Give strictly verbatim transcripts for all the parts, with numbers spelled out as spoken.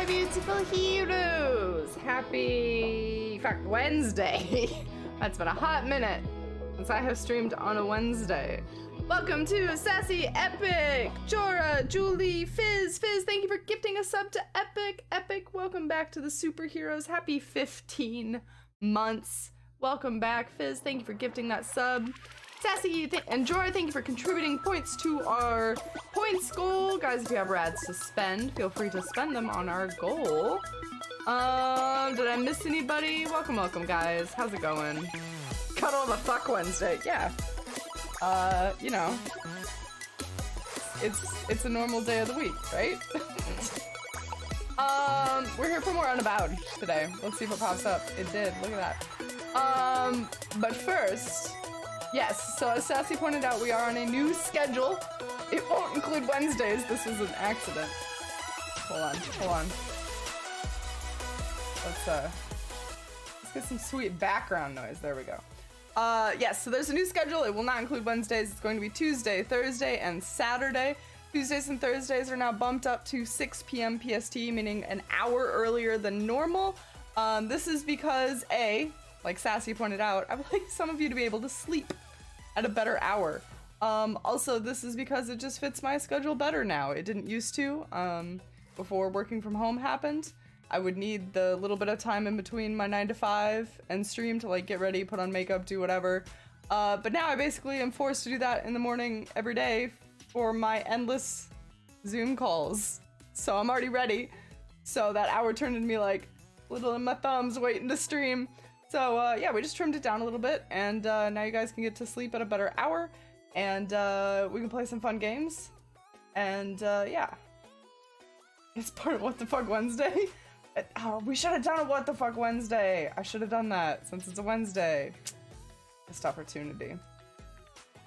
my beautiful heroes. Happy fuck Wednesday. That's been a hot minute since I have streamed on a Wednesday. Welcome to Sassy Epic, Jora, Julie, Fizz, Fizz, thank you for gifting a sub to Epic. Epic, welcome back to the superheroes. Happy fifteen months. Welcome back, Fizz, thank you for gifting that sub. Sassy and Jora, thank you for contributing points to our points goal. Guys, if you have rads to spend, feel free to spend them on our goal. Um, did I miss anybody? Welcome, welcome, guys. How's it going? Cuddle the fuck Wednesday. Yeah. Uh, you know, it's it's a normal day of the week, right? um, we're here for more Unavowed today. Let's see if it pops up. It did. Look at that. Um, but first. Yes, so as Sassy pointed out, we are on a new schedule. It won't include Wednesdays. This was an accident. Hold on, hold on. Let's, uh, let's get some sweet background noise. There we go. Uh, yes, so there's a new schedule. It will not include Wednesdays. It's going to be Tuesday, Thursday, and Saturday. Tuesdays and Thursdays are now bumped up to six p m P S T, meaning an hour earlier than normal. Um, this is because, A, like Sassy pointed out, I would like some of you to be able to sleep at a better hour. Um, also, this is because it just fits my schedule better now. It didn't used to, um, before working from home happened. I would need the little bit of time in between my nine to five and stream to like get ready, put on makeup, do whatever. Uh, but now I basically am forced to do that in the morning every day for my endless Zoom calls. So I'm already ready. So that hour turned into me like twiddling my thumbs waiting to stream. So uh, yeah, we just trimmed it down a little bit, and uh, now you guys can get to sleep at a better hour, and uh, we can play some fun games, and uh, yeah. It's part of What the Fuck Wednesday. Oh, we should have done a What the Fuck Wednesday. I should have done that since it's a Wednesday. Missed opportunity.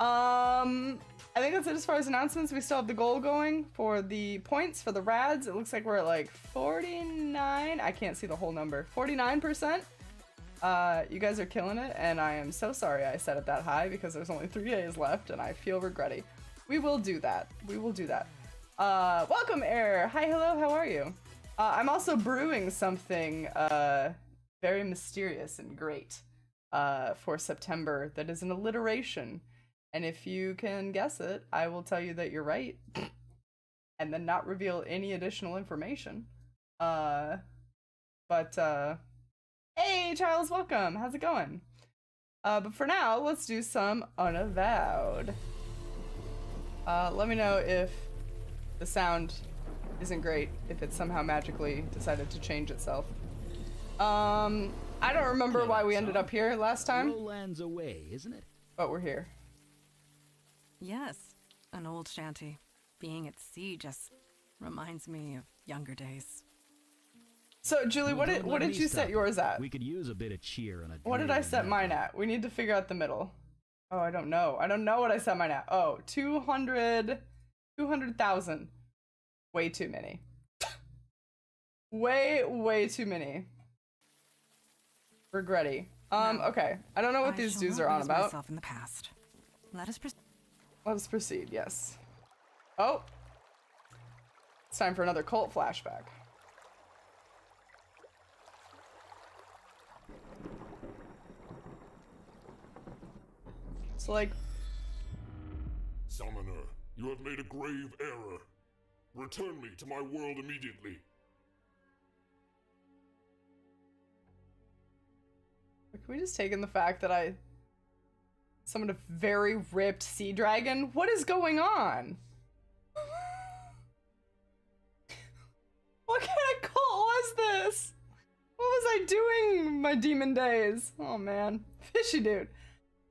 Um, I think that's it as far as announcements. We still have the goal going for the points for the rads. It looks like we're at like forty-nine. I can't see the whole number. forty-nine percent. Uh, you guys are killing it, and I am so sorry I set it that high because there's only three days left, and I feel regretty. We will do that. We will do that. Uh, welcome, Air. Hi, hello, how are you? Uh, I'm also brewing something uh, very mysterious and great uh, for September that is an alliteration, and if you can guess it, I will tell you that you're right, and then not reveal any additional information. Uh, but, uh... Hey, Charles, welcome. How's it going? Uh, but for now, let's do some Unavowed. Uh, let me know if the sound isn't great, if it somehow magically decided to change itself. Um, I don't remember why we ended up here last time. Lands away, isn't it? But we're here. Yes, an old shanty. Being at sea just reminds me of younger days. So, Julie, what did, what did you set yours at? We could use a bit of cheer. And what did I set mine at? We need to figure out the middle. Oh, I don't know. I don't know what I set mine at. Oh, two hundred thousand. Way too many. way, way too many. Regretty. Um, okay. I don't know what these dudes are on about. In the past. Let us proceed. Let us proceed, yes. Oh. It's time for another cult flashback. So like, Summoner, you have made a grave error. Return me to my world immediately. Can we just take in the fact that I summoned a very ripped sea dragon? What is going on? What kind of cult was this? What was I doing my demon days? Oh man, fishy dude.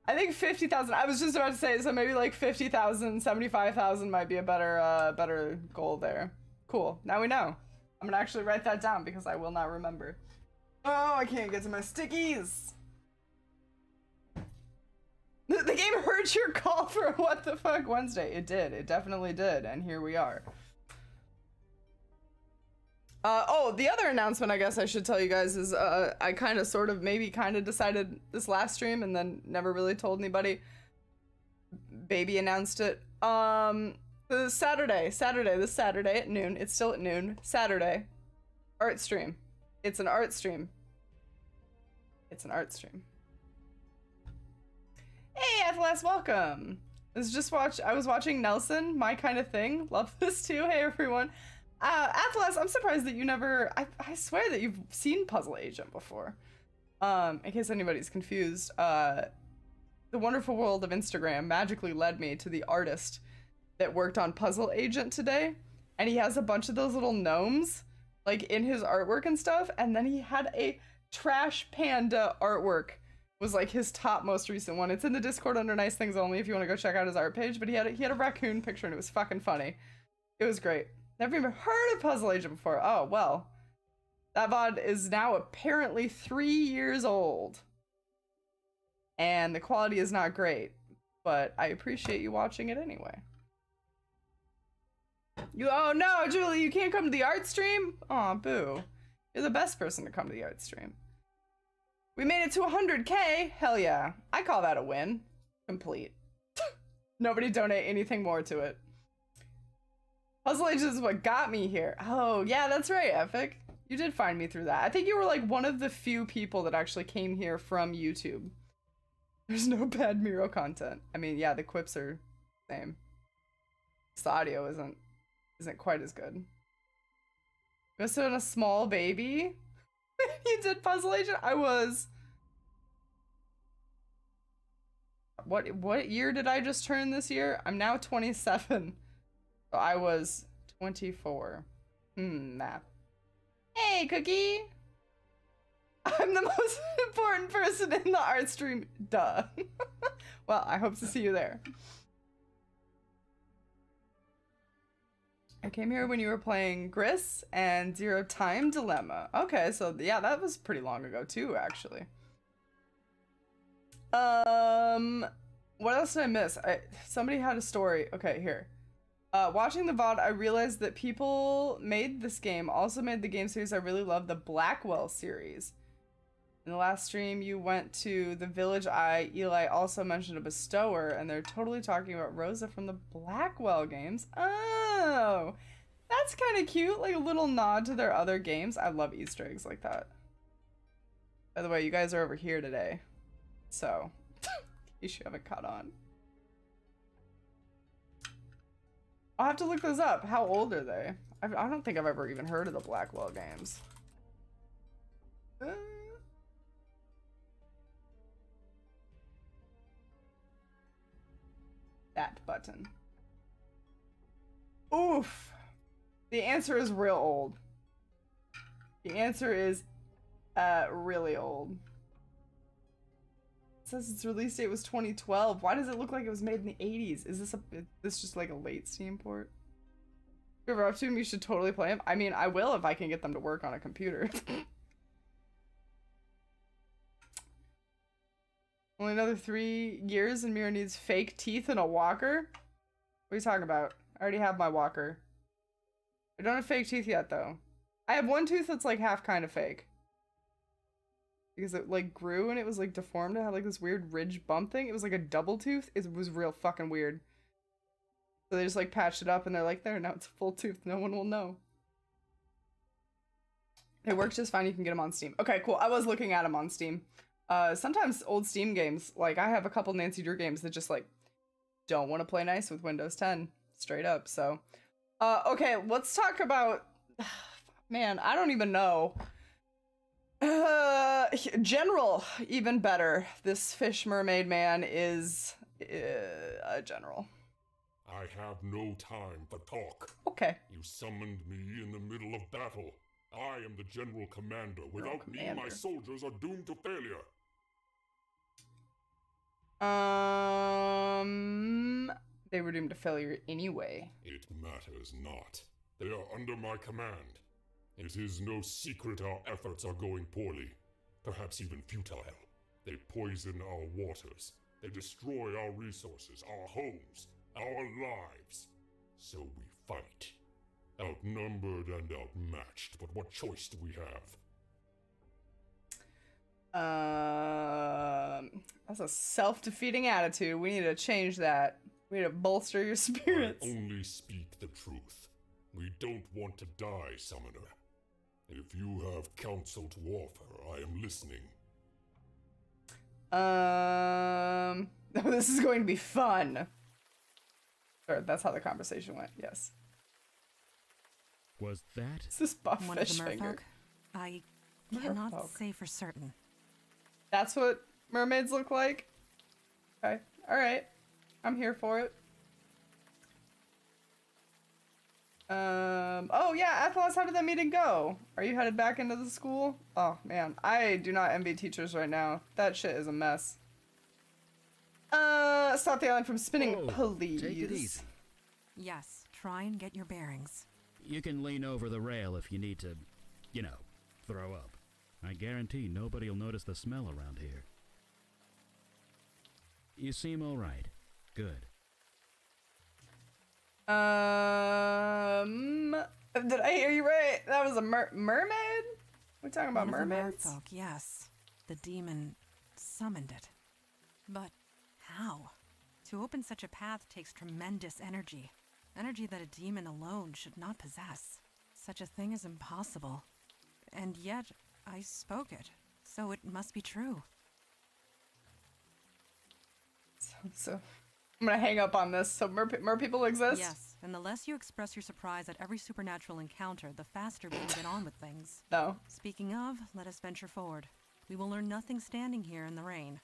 I think fifty thousand, I was just about to say, so maybe like fifty thousand, seventy-five thousand might be a better uh, better goal there. Cool, now we know. I'm gonna actually write that down because I will not remember. Oh, I can't get to my stickies! The, the game heard your call for a What the Fuck Wednesday. It did, it definitely did, and here we are. Uh, oh, the other announcement I guess I should tell you guys is uh, I kind of sort of maybe kind of decided this last stream and then never really told anybody. Baby announced it. Um, Saturday, Saturday, this Saturday at noon. It's still at noon. Saturday. Art stream. It's an art stream. It's an art stream. Hey, Athalas, welcome. I was just watch. I was watching Nelson, My Kind of Thing. Love this too. Hey, everyone. Uh, Athalas, I'm surprised that you never. I, I swear that you've seen Puzzle Agent before. Um, in case anybody's confused, uh, the wonderful world of Instagram magically led me to the artist that worked on Puzzle Agent today, and he has a bunch of those little gnomes, like, in his artwork and stuff, and then he had a trash panda artwork, was, like, his top most recent one. It's in the Discord under Nice Things Only if you want to go check out his art page, but he had a, he had a raccoon picture, and it was fucking funny. It was great. Never even heard of Puzzle Agent before. Oh, well. That V O D is now apparently three years old. And the quality is not great, but I appreciate you watching it anyway. You, oh no, Julie, you can't come to the art stream? Aw, boo. You're the best person to come to the art stream. We made it to one hundred K? Hell yeah. I call that a win. Complete. Nobody donate anything more to it. Puzzle Agent is what got me here. Oh, yeah, that's right, Epic. You did find me through that. I think you were like one of the few people that actually came here from YouTube. There's no bad Miro content. I mean, yeah, the quips are the same. Just the audio isn't isn't quite as good. Was it on a small baby? You did Puzzle Agent? I was. What what year did I just turn this year? I'm now twenty-seven. So I was twenty-four. Hmm, map. Hey, Cookie! I'm the most important person in the art stream. Duh. Well, I hope to see you there. I came here when you were playing Gris and Zero Time Dilemma. Okay, so yeah, that was pretty long ago too, actually. Um, what else did I miss? I, somebody had a story. Okay, here. Uh, watching the V O D, I realized that people made this game, also made the game series I really love, the Blackwell series. In the last stream, you went to the Village Eye. Eli also mentioned a bestower, and they're totally talking about Rosa from the Blackwell games. Oh, that's kind of cute, like a little nod to their other games. I love Easter eggs like that. By the way, you guys are over here today, so in case you haven't caught on. I'll have to look those up. How old are they? I've, I don't think I've ever even heard of the Blackwell games. Uh. That button. Oof. The answer is real old. The answer is uh, really old. It says its release date was twenty twelve. Why does it look like it was made in the eighties? Is this a is this just like a late Steam port? If you're up to him, you should totally play him. I mean, I will if I can get them to work on a computer. Only another three years and Mira needs fake teeth and a walker? What are you talking about? I already have my walker. I don't have fake teeth yet, though. I have one tooth that's like half kind of fake. Because it like grew and it was like deformed. It had like this weird ridge bump thing. It was like a double tooth. It was real fucking weird. So they just like patched it up and they're like, there, now it's a full tooth. No one will know. It works just fine. You can get them on Steam. Okay, cool. I was looking at them on Steam. Uh, sometimes old Steam games, like I have a couple Nancy Drew games that just like don't want to play nice with Windows ten straight up. So, uh, okay, let's talk about, man, I don't even know. Uh, general, even better. This fish mermaid man is uh, a general. I have no time for talk. Okay. You summoned me in the middle of battle. I am the general commander. Without commander. me, my soldiers are doomed to failure. Um, they were doomed to failure anyway. It matters not. They are under my command. It is no secret our efforts are going poorly, perhaps even futile. They poison our waters. They destroy our resources, our homes, our lives. So we fight. Outnumbered and outmatched, but what choice do we have? Um, that's a self-defeating attitude. We need to change that. We need to bolster your spirits. I only speak the truth. We don't want to die, Summoner. If you have counsel to offer, I am listening. Um, oh, this is going to be fun. Or that's how the conversation went. Yes. Was that is this buff one fish of the merfolk? I cannot merfolk. say for certain. That's what mermaids look like. Okay. All right. I'm here for it. Um. Oh yeah, Athelas, how did that meeting go? Are you headed back into the school? Oh man, I do not envy teachers right now. That shit is a mess. Uh, stop the island from spinning, oh, please. Take it easy. Yes, try and get your bearings. You can lean over the rail if you need to, you know, throw up. I guarantee nobody'll notice the smell around here. You seem all right. Good. Um, did I hear you right? That was a mer mermaid? We're talking about One mermaids? Merfolk, yes. The demon summoned it. But how? To open such a path takes tremendous energy. Energy that a demon alone should not possess. Such a thing is impossible. And yet, I spoke it, so it must be true. So... so. I'm gonna hang up on this. So mer, mer people exist? Yes, and the less you express your surprise at every supernatural encounter, the faster we will get on with things. No. Speaking of, let us venture forward. We will learn nothing standing here in the rain.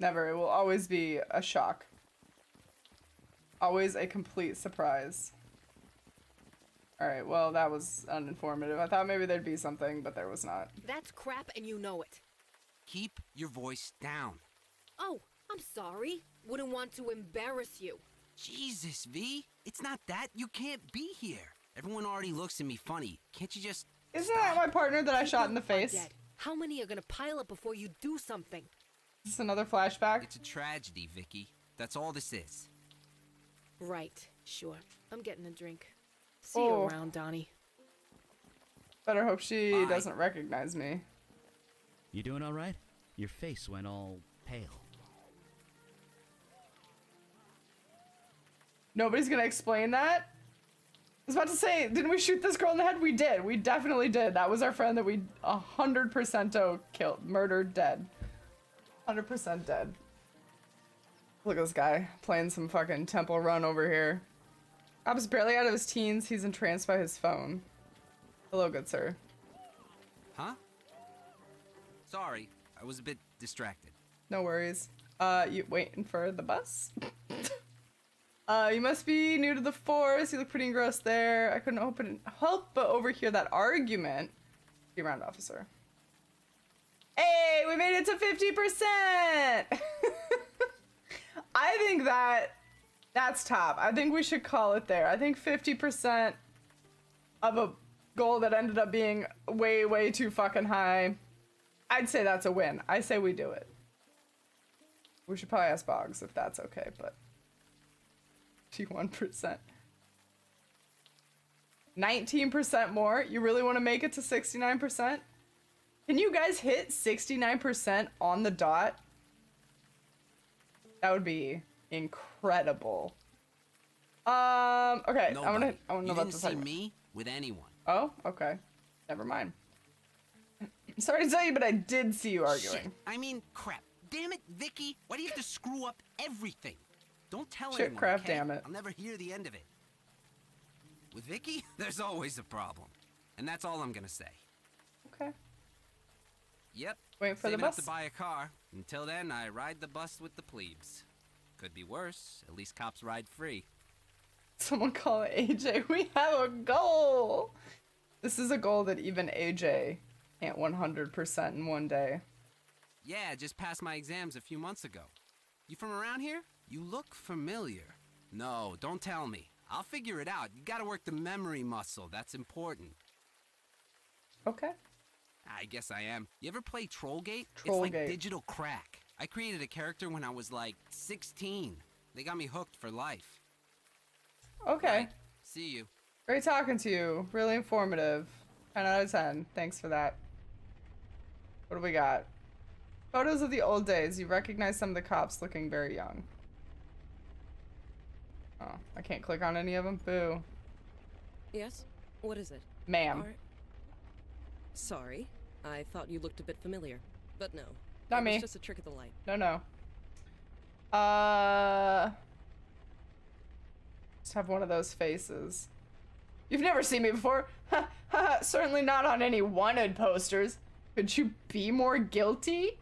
Never. It will always be a shock. Always a complete surprise. Alright, well, that was uninformative. I thought maybe there'd be something, but there was not. That's crap and you know it. Keep your voice down. Oh! I'm sorry. Wouldn't want to embarrass you. Jesus, V. It's not that. You can't be here. Everyone already looks at me funny. Can't you just... Isn't that my partner that I shot in the face? How many are gonna pile up before you do something? Is this another flashback? It's a tragedy, Vicky. That's all this is. Right. Sure. I'm getting a drink. See oh. you around, Donnie. Better hope she Bye. doesn't recognize me. You doing all right? Your face went all pale. Nobody's gonna explain that? I was about to say, didn't we shoot this girl in the head? We did. We definitely did. That was our friend that we one hundred percent killed, murdered, dead. one hundred percent dead. Look at this guy playing some fucking Temple Run over here. I was barely out of his teens. He's entranced by his phone. Hello, good sir. Huh? Sorry, I was a bit distracted. No worries. Uh, you waiting for the bus? Uh, you must be new to the forest. You look pretty engrossed there. I couldn't open help but overhear that argument. Be around, officer. Hey, we made it to fifty percent! I think that that's top. I think we should call it there. I think fifty percent of a goal that ended up being way, way too fucking high. I'd say that's a win. I say we do it. We should probably ask Boggs if that's okay, but... fifty-one percent. nineteen percent more? You really want to make it to sixty-nine percent? Can you guys hit sixty-nine percent on the dot? That would be incredible. Um, okay. Nobody. I want to I want to know about this. You didn't see me with anyone. Oh, okay. Never mind. I'm sorry to tell you, but I did see you arguing. Shit. I mean, crap. Damn it, Vicky. Why do you have to screw up everything? Don't tell Shit, anyone, crap, okay? damn it. I'll never hear the end of it. With Vicky, there's always a problem. And that's all I'm gonna say. Okay. Yep. Wait for the bus. Saving up to buy a car. Until then, I ride the bus with the plebes. Could be worse. At least cops ride free. Someone call A J. We have a goal! This is a goal that even A J can't one hundred percent in one day. Yeah, I just passed my exams a few months ago. You from around here? You look familiar. No, don't tell me. I'll figure it out. You gotta work the memory muscle. That's important. Okay. I guess I am. You ever play Trollgate? Trollgate. It's like digital crack. I created a character when I was like sixteen. They got me hooked for life. Okay. Right. See you. Great talking to you. Really informative. ten out of ten. Thanks for that. What do we got? Photos of the old days. You recognize some of the cops looking very young. Oh, I can't click on any of them. Boo. Yes? What is it? Ma'am. Sorry, I thought you looked a bit familiar, but no. Not me. It's just a trick of the light. No, no. Uh, just have one of those faces. You've never seen me before. Ha ha! Certainly not on any wanted posters. Could you be more guilty?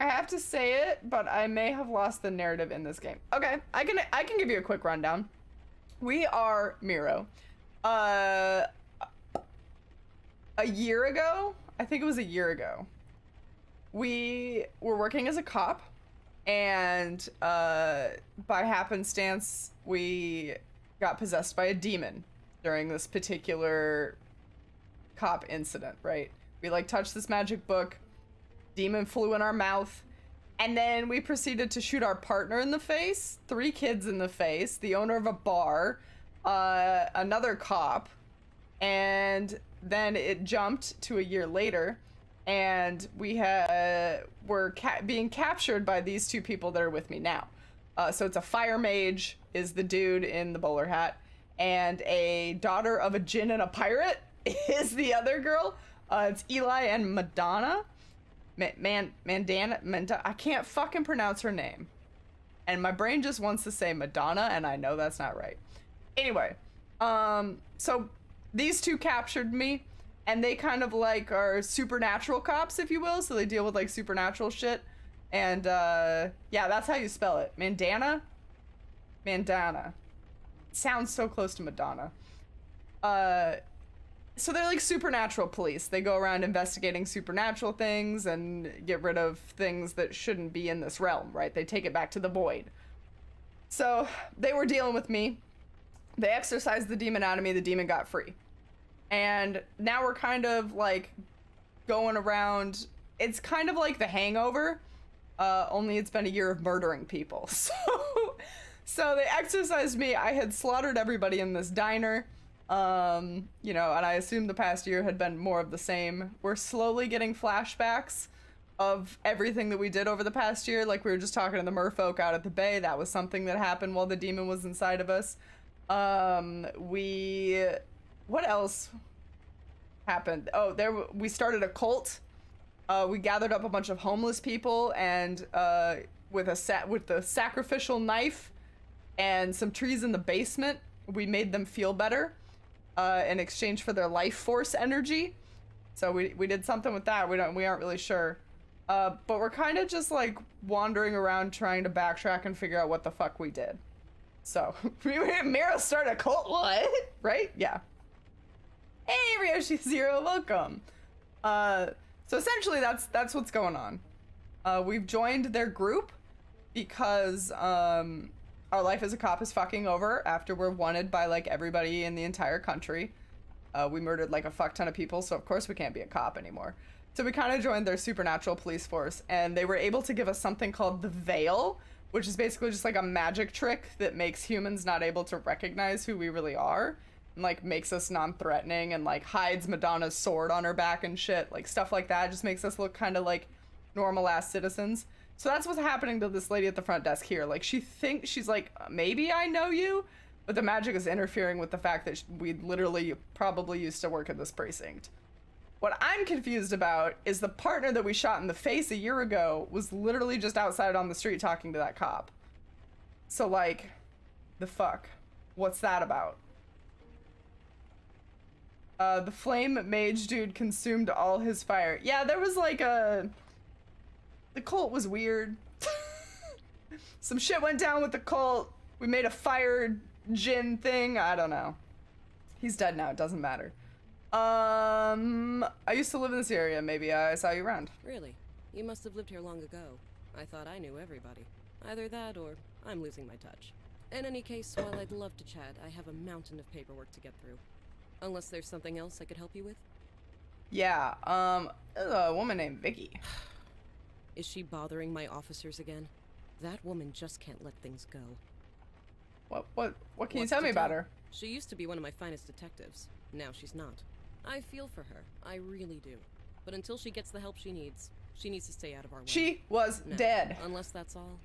I have to say it, but I may have lost the narrative in this game. Okay, I can I can give you a quick rundown. We are Miro. Uh, a year ago, I think it was a year ago, we were working as a cop, and uh, by happenstance, we got possessed by a demon during this particular cop incident, right? We like touched this magic book, demon flew in our mouth, and then we proceeded to shoot our partner in the face, three kids in the face, the owner of a bar, uh, another cop, and then it jumped to a year later, and we had, were ca being captured by these two people that are with me now. Uh, so it's a fire mage is the dude in the bowler hat, and a daughter of a djinn and a pirate is the other girl. Uh, it's Eli and Madonna. Man, man, Mandana, Mandana, I can't fucking pronounce her name. And my brain just wants to say Madonna, and I know that's not right. Anyway, um, so these two captured me, and they kind of like are supernatural cops, if you will. So they deal with like supernatural shit. And uh, yeah, that's how you spell it. Mandana, Mandana. Sounds so close to Madonna. Uh, So they're like supernatural police. They go around investigating supernatural things and get rid of things that shouldn't be in this realm, right? They take it back to the void. So they were dealing with me. They exorcised the demon out of me. The demon got free. And now we're kind of like going around. It's kind of like The Hangover, uh, only it's been a year of murdering people. So, so they exorcised me. I had slaughtered everybody in this diner. Um, you know, and I assume the past year had been more of the same. We're slowly getting flashbacks of everything that we did over the past year. Like we were just talking to the merfolk out at the bay. That was something that happened while the demon was inside of us. Um, we, what else happened? Oh, there, we started a cult. Uh, we gathered up a bunch of homeless people and, uh, with a sa- with the sacrificial knife and some trees in the basement, we made them feel better. Uh, in exchange for their life force energy. So we, we did something with that. We don't we aren't really sure. Uh, but we're kind of just like wandering around trying to backtrack and figure out what the fuck we did. So we Mira started a cult, what? Right? Yeah. Hey, Ryoshi Zero, welcome. Uh, so essentially that's that's what's going on. Uh, we've joined their group because um, our life as a cop is fucking over after we're wanted by like everybody in the entire country. Uh, we murdered like a fuck ton of people, so of course we can't be a cop anymore. So we kind of joined their supernatural police force, and they were able to give us something called the Veil, which is basically just like a magic trick that makes humans not able to recognize who we really are, and like makes us non-threatening and like hides Madonna's sword on her back and shit, like stuff like that. It just makes us look kind of like normal ass citizens. So that's what's happening to this lady at the front desk here. Like, she thinks, she's like, maybe I know you, but the magic is interfering with the fact that we literally probably used to work in this precinct. What I'm confused about is the partner that we shot in the face a year ago was literally just outside on the street talking to that cop. So, like, the fuck? What's that about? Uh, the flame mage dude consumed all his fire. Yeah, there was like a... The cult was weird. Some shit went down with the cult. We made a fire djinn thing. I don't know. He's dead now. It doesn't matter. Um, I used to live in this area. Maybe I saw you around. Really? You must have lived here long ago. I thought I knew everybody. Either that or I'm losing my touch. In any case, while I'd love to chat, I have a mountain of paperwork to get through. Unless there's something else I could help you with? Yeah, um, a woman named Vicky. Is she bothering my officers again? That woman just can't let things go. What what what can you tell me about her? She used to be one of my finest detectives. Now she's not. I feel for her. I really do. But until she gets the help she needs, she needs to stay out of our way. She was dead. Unless that's all.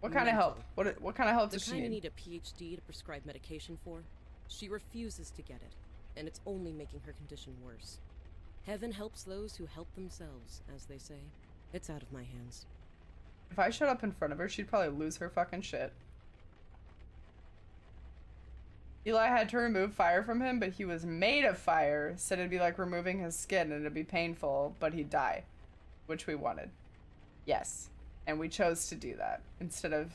What kind of help? What what kind of help does she need? The kind you need a P H D to prescribe medication for. She refuses to get it. and it's only making her condition worse. Heaven helps those who help themselves, as they say. It's out of my hands. If I showed up in front of her, she'd probably lose her fucking shit. Eli had to remove fire from him, but he was made of fire, said it'd be like removing his skin and it'd be painful, but he'd die, which we wanted. Yes, and we chose to do that instead of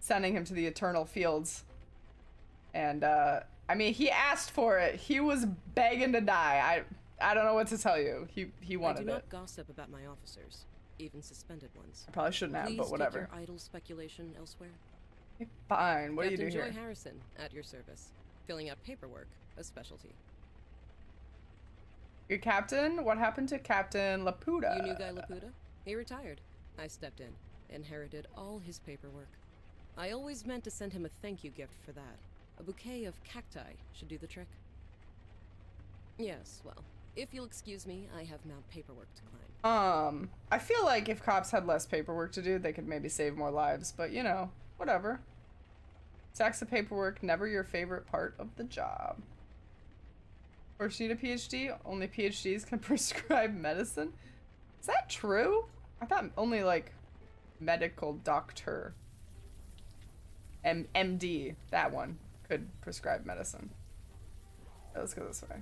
sending him to the eternal fields. And, uh, I mean, he asked for it. He was begging to die. I, I don't know what to tell you. He, he wanted it. I do not it. gossip about my officers, even suspended ones. I probably shouldn't Please have, but whatever. Your idle speculation elsewhere. Okay, fine. What Captain do you do Joy here? Captain Joy Harrison, at your service. Filling out paperwork, a specialty. Your captain? What happened to Captain Laputa? You knew Guy Laputa? He retired. I stepped in, inherited all his paperwork. I always meant to send him a thank you gift for that. A bouquet of cacti should do the trick. Yes, well, if you'll excuse me, I have now paperwork to climb. Um, I feel like if cops had less paperwork to do, they could maybe save more lives, but you know, whatever. Stacks of paperwork, never your favorite part of the job. Of course, you need a P H D. Only P H Ds can prescribe medicine. Is that true? I thought only like medical doctor, M D, that one could prescribe medicine. Let's go this way.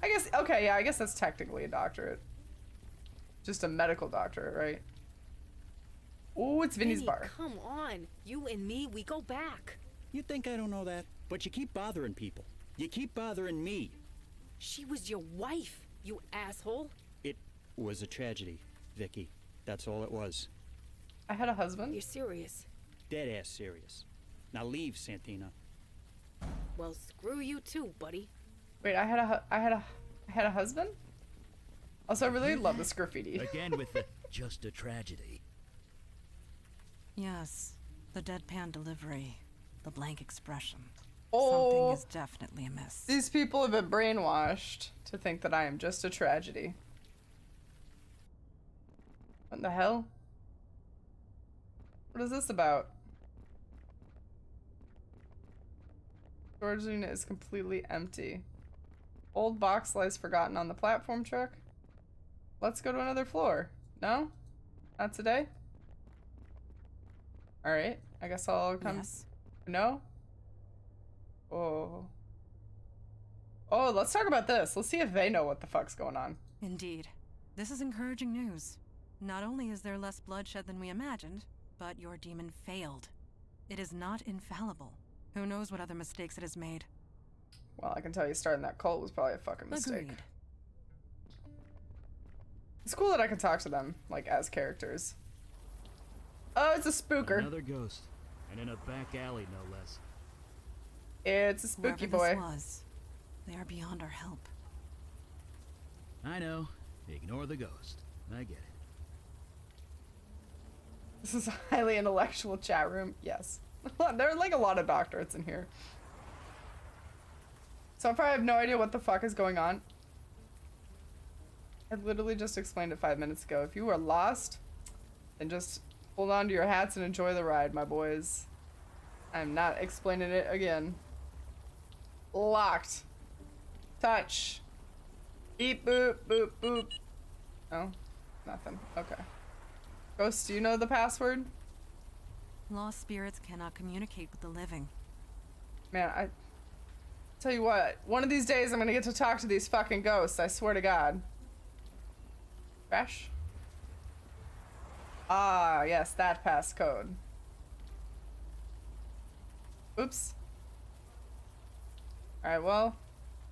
I guess, okay, yeah, I guess that's technically a doctorate. Just a medical doctorate, right? Oh, it's Vinny's hey, bar. Come on, you and me, we go back. You think I don't know that? But you keep bothering people. You keep bothering me. She was your wife, you asshole. It was a tragedy, Vicky. That's all it was. I had a husband? You're serious? Dead ass serious. Now leave, Santina. Well, screw you too, buddy. Wait, I had a, I had a, I had a husband. Also, I really love this graffiti. Again with the just a tragedy. Yes, the deadpan delivery, the blank expression. Oh, something is definitely amiss. These people have been brainwashed to think that I am just a tragedy. What in the hell? What is this about? Storage unit is completely empty. Old box lies forgotten on the platform truck. Let's go to another floor. No? Not today? Alright. I guess I'll come. Yes. No? Oh. Oh, let's talk about this. Let's see if they know what the fuck's going on. Indeed. This is encouraging news. Not only is there less bloodshed than we imagined, but your demon failed. It is not infallible. Who knows what other mistakes it has made? Well, I can tell you starting that cult was probably a fucking mistake. Agreed. It's cool that I can talk to them, like, as characters. Oh, it's a spooker. Another ghost. And in a back alley, no less. It's a spooky boy. Whoever this was, they are beyond our help. I know. Ignore the ghost. I get it. This is a highly intellectual chat room. Yes. There are like a lot of doctorates in here. So far I have no idea what the fuck is going on. I literally just explained it five minutes ago. If you are lost, then just hold on to your hats and enjoy the ride, my boys. I'm not explaining it again. Locked. Touch. Beep boop boop boop. Oh, nothing. Okay. Ghost, do you know the password? Lost spirits cannot communicate with the living. Man, I tell you what, one of these days I'm gonna get to talk to these fucking ghosts, I swear to God. Crash? Ah, yes, that passcode. Oops. Alright, well,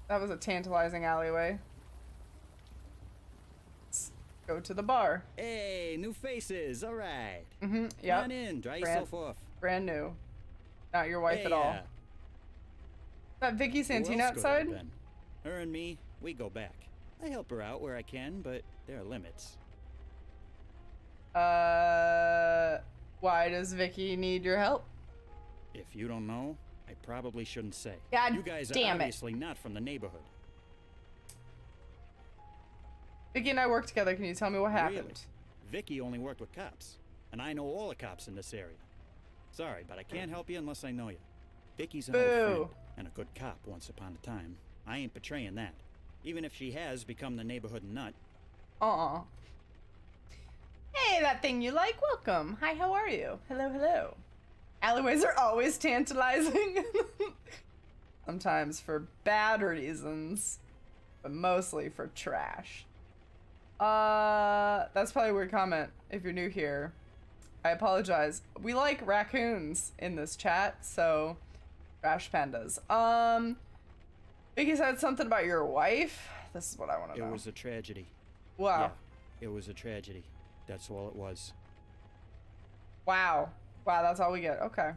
that was a tantalizing alleyway. Let's go to the bar. Hey, new faces, alright. Mm-hmm, yeah. Run in, dry brand, yourself off. Brand new. Not your wife hey, at all. Uh, that Vicky Santina outside? There, her and me, we go back. I help her out where I can, but there are limits. Uh, why does Vicky need your help? If you don't know, I probably shouldn't say. God you guys damn are obviously it. Not from the neighborhood. Vicky and I work together. Can you tell me what happened? Really? Vicky only worked with cops, and I know all the cops in this area. Sorry, but I can't help you unless I know you. Vicky's an Boo. Old friend and a good cop once upon a time. I ain't betraying that. Even if she has become the neighborhood nut. Aw. Hey, that thing you like, welcome. Hi, how are you? Hello, hello. Alleyways are always tantalizing. Sometimes for bad reasons, but mostly for trash. Uh, that's probably a weird comment if you're new here. I apologize. We like raccoons in this chat, so trash pandas. Um, Vicky said something about your wife. This is what I want to know. It was a tragedy. Wow. Yeah, it was a tragedy. That's all it was. Wow. Wow, that's all we get. Okay.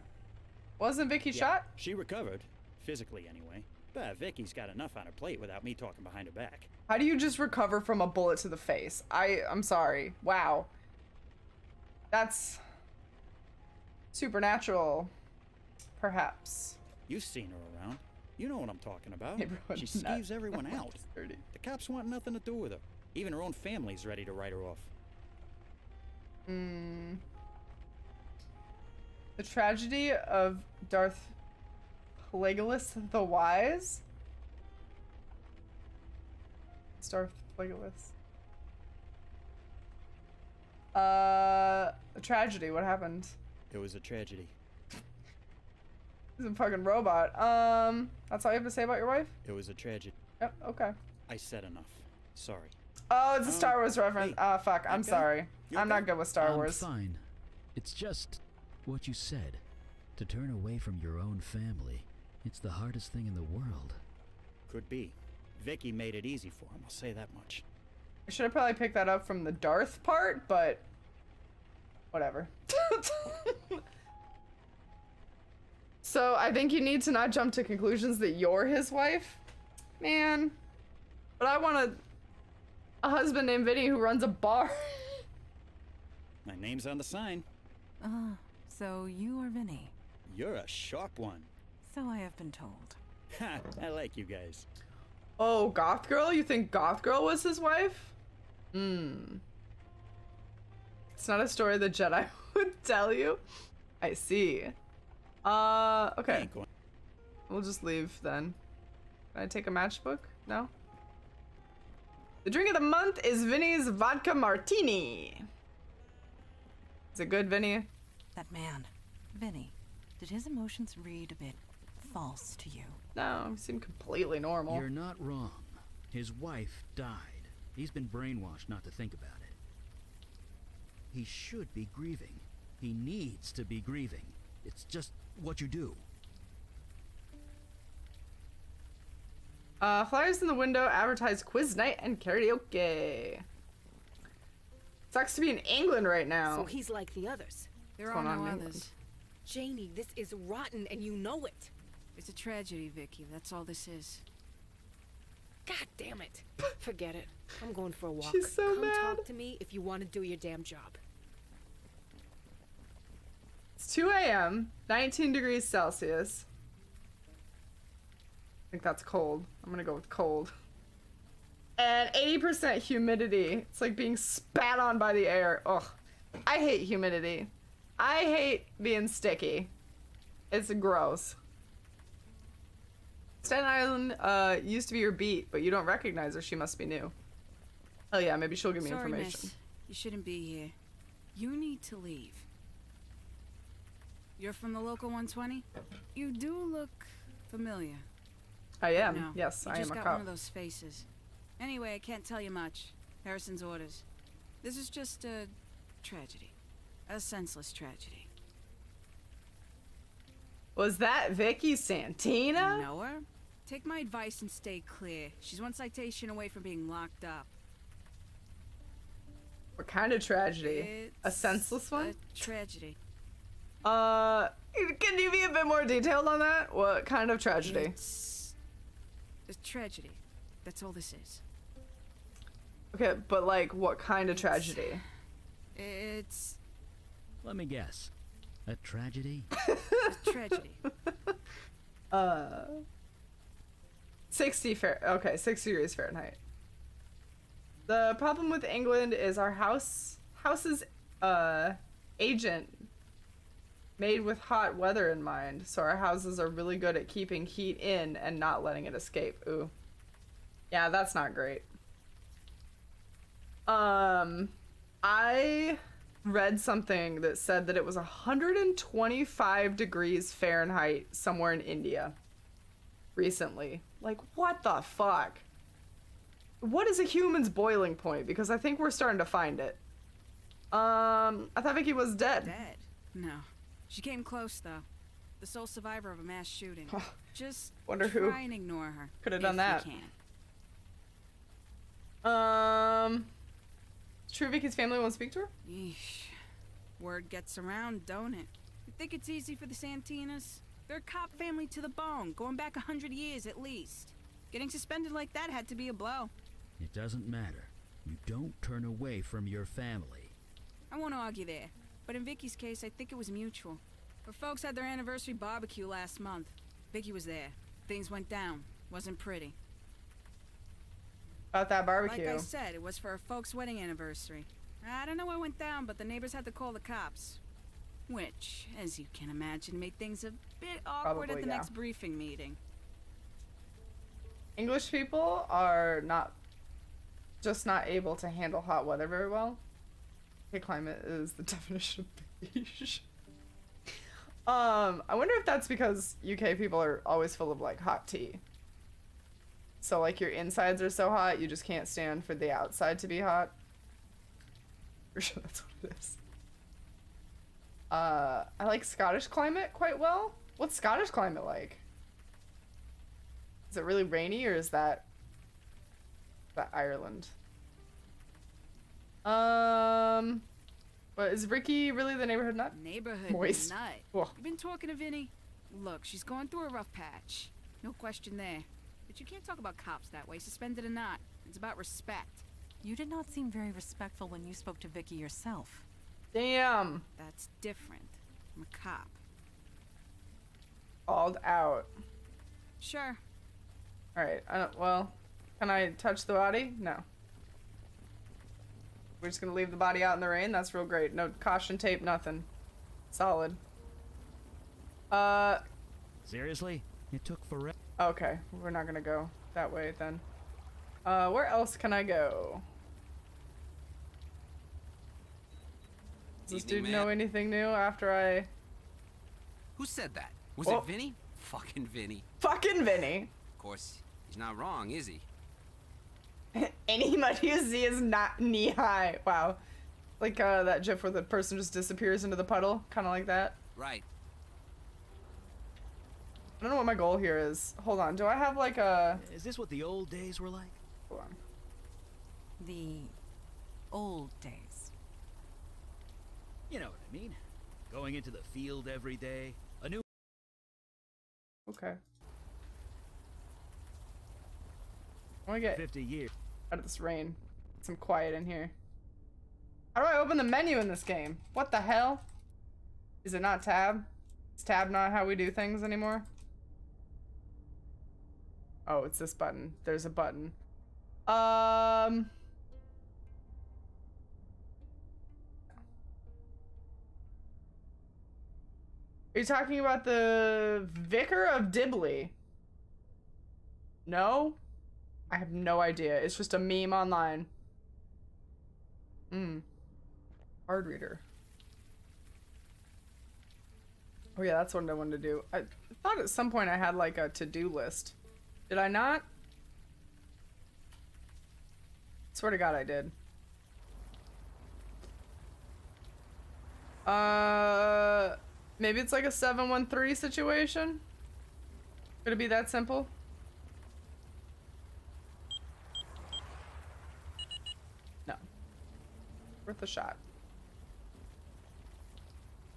Wasn't Vicky yeah, shot? She recovered. Physically, anyway. But Vicky's got enough on her plate without me talking behind her back. How do you just recover from a bullet to the face? I, I'm sorry. Wow. That's supernatural, perhaps. You've seen her around. You know what I'm talking about. Everyone she skeeves everyone out. thirty. The cops want nothing to do with her. Even her own family's ready to write her off. Mm. The tragedy of Darth Plagueis the Wise? It's Darth Plagueis. Uh, a tragedy. What happened? It was a tragedy. He's a fucking robot. Um, that's all you have to say about your wife? It was a tragedy. Yep. Okay. I said enough. Sorry. Oh, it's a um, Star Wars reference. Ah, hey, oh, fuck. I'm okay? sorry. You're I'm okay? not good with Star I'm Wars. Fine. It's just what you said. To turn away from your own family, it's the hardest thing in the world. Could be. Vicky made it easy for him. I'll say that much. I should have probably picked that up from the Darth part, but whatever. So I think you need to not jump to conclusions that you're his wife, man. But I want a, a husband named Vinny who runs a bar. My name's on the sign. Ah, uh, so you are Vinny. You're a sharp one. So I have been told. Ha, I like you guys. Oh, Goth Girl? You think Goth Girl was his wife? Hmm. It's not a story the Jedi would tell you. I see. Uh, okay. We'll just leave then. Can I take a matchbook? No? The drink of the month is Vinny's Vodka Martini. Is it good, Vinny? That man, Vinny, did his emotions read a bit false to you? No, he seemed completely normal. You're not wrong. His wife died. He's been brainwashed not to think about it. He should be grieving. He needs to be grieving. It's just what you do. Uh, flyers in the window advertise quiz night and karaoke. Sucks to be in England right now. So he's like the others. There are no others. Janie, this is rotten and you know it. It's a tragedy, Vicky. That's all this is. God damn it. Forget it. I'm going for a walk. She's so Come mad. Talk to me if you want to do your damn job. It's two A M nineteen degrees Celsius. I think that's cold. I'm gonna go with cold. And eighty percent humidity. It's like being spat on by the air. Ugh. I hate humidity. I hate being sticky. It's gross. Staten Island uh, used to be your beat, but you don't recognize her. She must be new. Oh yeah, maybe she'll give me Sorry, information. Miss. You shouldn't be here. You need to leave. You're from the local one twenty? You do look familiar. I am. No, yes, I am a cop. You just got one of those faces. Anyway, I can't tell you much. Harrison's orders. This is just a tragedy. A senseless tragedy. Was that Vicky Santina? You know her? Take my advice and stay clear. She's one citation away from being locked up. What kind of tragedy? It's a senseless one? A tragedy. Uh, can you be a bit more detailed on that? What kind of tragedy? It's a tragedy. That's all this is. Okay, but like, what kind of tragedy? It's... Let me guess. A tragedy? A tragedy. Uh... sixty Fahrenheit. Okay, sixty degrees Fahrenheit. The problem with England is our house... House's, uh, agent... made with hot weather in mind, so our houses are really good at keeping heat in and not letting it escape. Ooh. Yeah, that's not great. Um, I read something that said that it was one hundred twenty-five degrees Fahrenheit somewhere in India recently. Like, what the fuck? What is a human's boiling point? Because I think we're starting to find it. Um, I thought Vicky was dead. Dead? No. She came close, though. The sole survivor of a mass shooting. Just wonder who. Try and ignore her. Could have done that. Um, it's true Vicky's family won't speak to her? Yeesh. Word gets around, don't it? You think it's easy for the Santinas? They're a cop family to the bone, going back a hundred years at least. Getting suspended like that had to be a blow. It doesn't matter. You don't turn away from your family. I won't argue there, but in Vicky's case, I think it was mutual. Her folks had their anniversary barbecue last month. Vicky was there. Things went down. Wasn't pretty. About that barbecue. Like I said, it was for her folks' wedding anniversary. I don't know what went down, but the neighbors had to call the cops. Which, as you can imagine, made things a bit awkward Probably, at the yeah. next briefing meeting. English people are not just not able to handle hot weather very well. Okay, climate is the definition of beige. um, I wonder if that's because U K people are always full of like hot tea. So, like, your insides are so hot, you just can't stand for the outside to be hot. For sure, that's what it is. Uh, I like Scottish climate quite well. What's Scottish climate like? Is it really rainy, or is that... that Ireland? Um... But is Ricky really the neighborhood nut? Neighborhood Moist. nut. Whoa. You've been talking to Vinny? Look, she's going through a rough patch. No question there. But you can't talk about cops that way, suspended or not. It's about respect. You did not seem very respectful when you spoke to Vicky yourself. Damn. That's different. I'm a cop. Called out. Sure. Alright, I don't, well, can I touch the body? No. We're just gonna leave the body out in the rain? That's real great. No caution tape, nothing. Solid. Uh. Seriously? It took forever. Okay, we're not gonna go that way then. Uh, where else can I go? Does this dude know anything new after I... Who said that? Was it Vinny? Fucking Vinny. Fucking Vinny! Of course, he's not wrong, is he? Anybody you see is not knee-high. Wow. Like, uh, that gif where the person just disappears into the puddle. Kind of like that. Right. I don't know what my goal here is. Hold on. Do I have like a... Is this what the old days were like? Hold on. The old days. You know what I mean. Going into the field every day. A new... Okay. I want to get fifty years out of this rain. Get some quiet in here. How do I open the menu in this game? What the hell? Is it not tab? Is tab not how we do things anymore? Oh, it's this button. There's a button. Um. Are you talking about the Vicar of Dibley? No? I have no idea. It's just a meme online. Hmm. Card reader. Oh yeah, that's what I wanted to do. I thought at some point I had like a to-do list. Did I not? Swear to God I did. Uh, maybe it's like a seven one three situation? Could it be that simple? No. Worth a shot.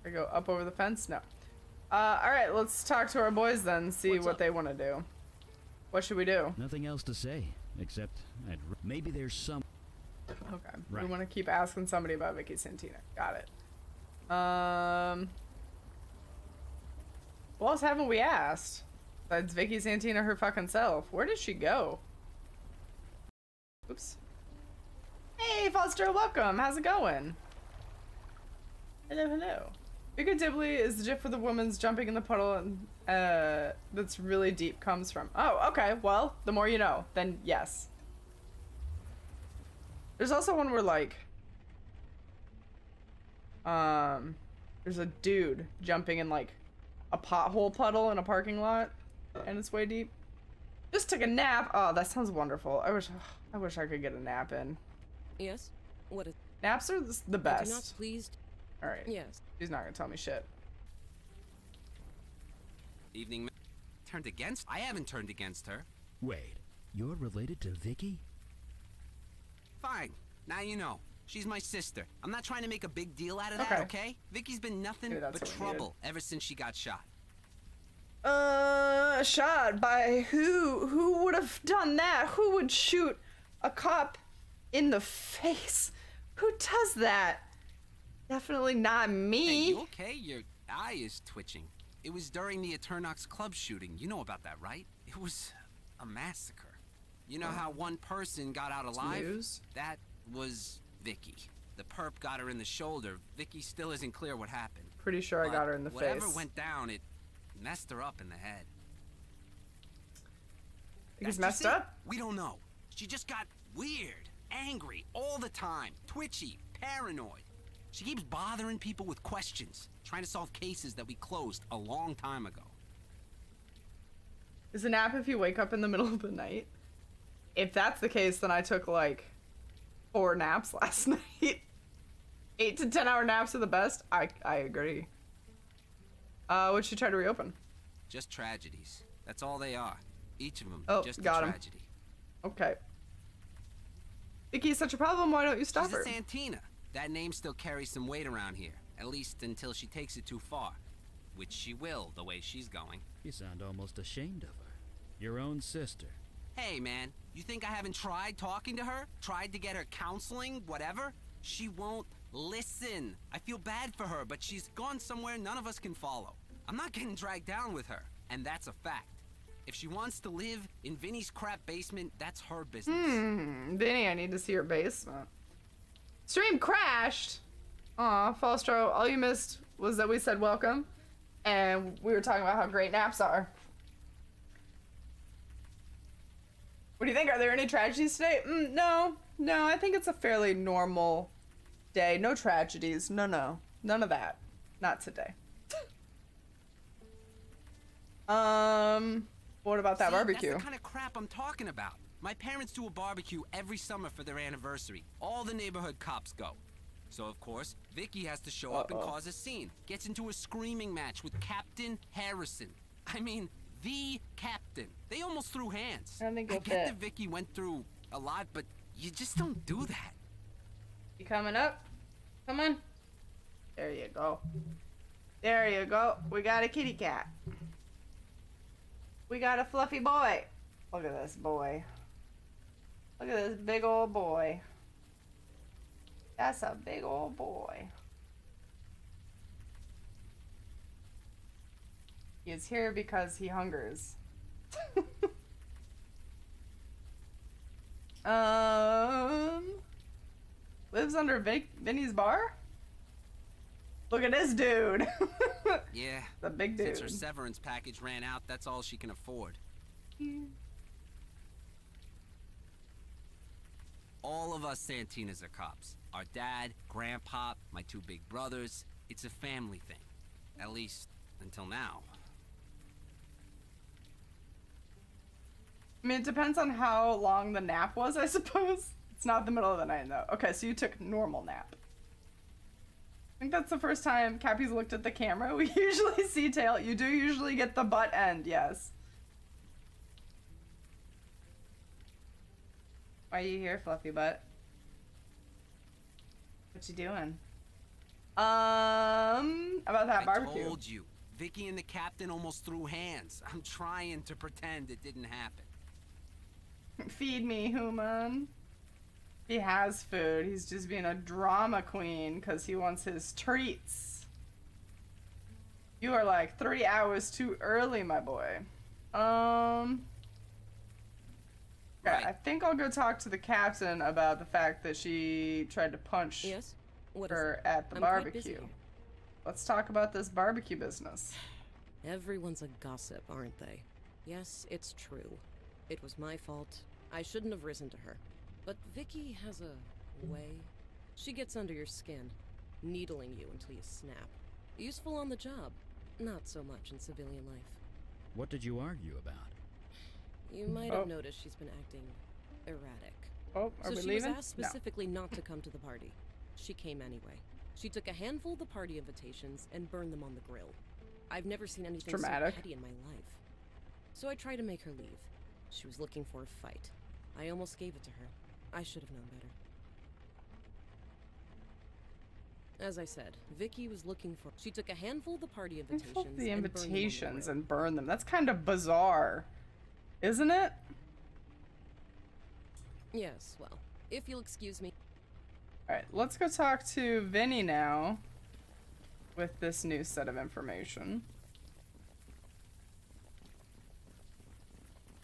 I go up over the fence? No. Uh, alright, let's talk to our boys then, see What's what up? they want to do. What should we do? Nothing else to say, except I'd maybe there's some... Okay, right. We want to keep asking somebody about Vicky Santina. Got it. Um... What else haven't we asked? That's Vicky Santina her fucking self. Where did she go? Oops. Hey, Foster, welcome! How's it going? Hello, hello. Vicar Dibley is the gif for the woman's jumping in the puddle and uh, that's really deep comes from. Oh, okay. Well, the more you know, then yes. There's also one where, like, um, there's a dude jumping in, like, a pothole puddle in a parking lot, and it's way deep. Just took a nap. Oh, that sounds wonderful. I wish, oh, I wish I could get a nap in. Yes. What is? Naps are the best. I'm not pleased. All right. Yes. He's not gonna tell me shit. Evening. Turned against? I haven't turned against her. Wait. You're related to Vicky? Fine. Now you know. She's my sister. I'm not trying to make a big deal out of that, okay? okay? Vicky's been nothing Dude, but trouble ever since she got shot. Uh, shot by who? Who would have done that? Who would shoot a cop in the face? Who does that? Definitely not me. Hey, you okay? Your eye is twitching. It was during the Eternox Club shooting. You know about that, right? It was a massacre. You know how one person got out alive? News? That was Vicky. The perp got her in the shoulder. Vicky still isn't clear what happened. Pretty sure but I got her in the whatever face. Whatever went down, it messed her up in the head. Think he's messed up? We don't know. She just got weird, angry all the time, twitchy, paranoid. She keeps bothering people with questions, trying to solve cases that we closed a long time ago. Is a nap if you wake up in the middle of the night? If that's the case, then I took like four naps last night. Eight to ten hour naps are the best. I I agree. Uh, what'd she try to reopen? Just tragedies. That's all they are. Each of them. Oh, just got a tragedy. Him. Okay. Vicky's such a problem. Why don't you stop She's her? She's a Santina. That name still carries some weight around here, at least until she takes it too far, which she will the way she's going. You sound almost ashamed of her. Your own sister. Hey, man, you think I haven't tried talking to her? Tried to get her counseling, whatever? She won't listen. I feel bad for her, but she's gone somewhere none of us can follow. I'm not getting dragged down with her, and that's a fact. If she wants to live in Vinny's crap basement, that's her business. Hmm, Vinny, I need to see your basement. Stream crashed! Aw, Falstro, all you missed was that we said welcome, and we were talking about how great naps are. What do you think? Are there any tragedies today? Mm, no, no, I think it's a fairly normal day. No tragedies. No, no, none of that. Not today. um, what about that See, barbecue? That's the kind of crap I'm talking about. My parents do a barbecue every summer for their anniversary. All the neighborhood cops go. So, of course, Vicky has to show Uh-oh. up and cause a scene. Gets into a screaming match with Captain Harrison. I mean... The captain. They almost threw hands. I, think I get that Vicky went through a lot, but you just don't do that. You coming up? Come on. There you go. There you go. We got a kitty cat. We got a fluffy boy. Look at this boy. Look at this big old boy. That's a big old boy. He is here because he hungers. um, lives under Vic Vinny's bar? Look at this dude. Yeah. The big dude. Since her severance package ran out, that's all she can afford. Yeah. All of us Santinas are cops. Our dad, grandpa, my two big brothers. It's a family thing. At least until now. I mean, it depends on how long the nap was, I suppose. It's not the middle of the night, though. Okay, so you took normal nap. I think that's the first time Cappy's looked at the camera. We usually see tail. You do usually get the butt end, yes. Why are you here, fluffy butt? What you doing? Um, about that I barbecue. I told you, Vicky and the captain almost threw hands. I'm trying to pretend it didn't happen. Feed me, human. He has food. He's just being a drama queen because he wants his treats. You are like three hours too early, my boy. Um. Okay, right. I think I'll go talk to the captain about the fact that she tried to punch yes? what her at the I'm barbecue. Let's talk about this barbecue business. Everyone's a gossip, aren't they? Yes, it's true. It was my fault. I shouldn't have risen to her. But Vicky has a way, she gets under your skin, needling you until you snap. Useful on the job, not so much in civilian life. What did you argue about? You might have oh. noticed she's been acting erratic. Oh, are so we she leaving? was asked specifically no. not to come to the party. She came anyway. She took a handful of the party invitations and burned them on the grill. I've never seen anything Dramatic. so petty in my life. So I tried to make her leave. She was looking for a fight. I almost gave it to her. I should have known better. As I said, Vicky was looking for... She took a handful of the party invitations, the and, invitations burned and burned them. That's kind of bizarre, isn't it? Yes, well, if you'll excuse me. All right, let's go talk to Vinny now with this new set of information.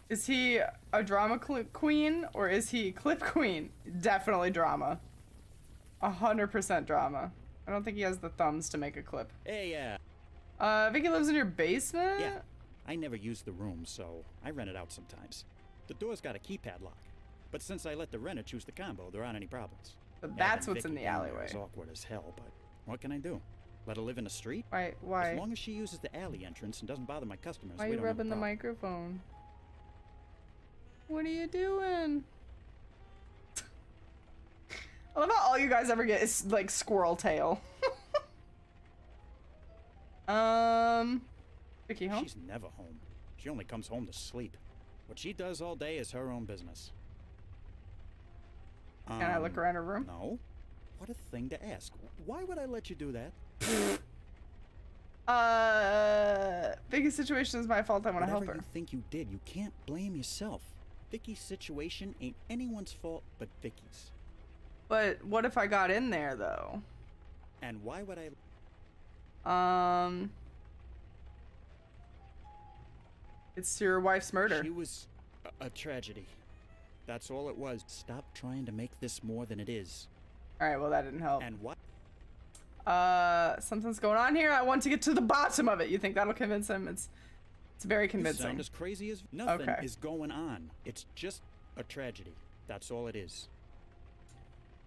Is he a drama clip queen or is he clip queen? Definitely drama. one hundred percent drama. I don't think he has the thumbs to make a clip. Hey, yeah. Uh, uh, Vicky lives in your basement? Yeah. I never use the room, so I rent it out sometimes. The door's got a keypad lock, but since I let the renter choose the combo, there aren't any problems. But that's what's in the alleyway. It's awkward as hell, but what can I do? Let her live in the street? Why? Why? As long as she uses the alley entrance and doesn't bother my customers, we don't have a problem. Why are you rubbing the microphone? What are you doing? I love how all you guys ever get is like squirrel tail. um, Vicky home? She's never home. She only comes home to sleep. What she does all day is her own business. Um, Can I look around her room? No. What a thing to ask. Why would I let you do that? uh, Vicky's situation is my fault. I want to help her. Whatever you think you did, you can't blame yourself. Vicky's situation ain't anyone's fault but Vicky's. But what if I got in there though? And why would I? Um, it's your wife's murder. She was a, a tragedy. That's all it was. Stop trying to make this more than it is. All right, well that didn't help. And what? Uh, something's going on here. I want to get to the bottom of it. You think that'll convince him? It's, it's very convincing. You sound as crazy as nothing okay. is going on. It's just a tragedy. That's all it is.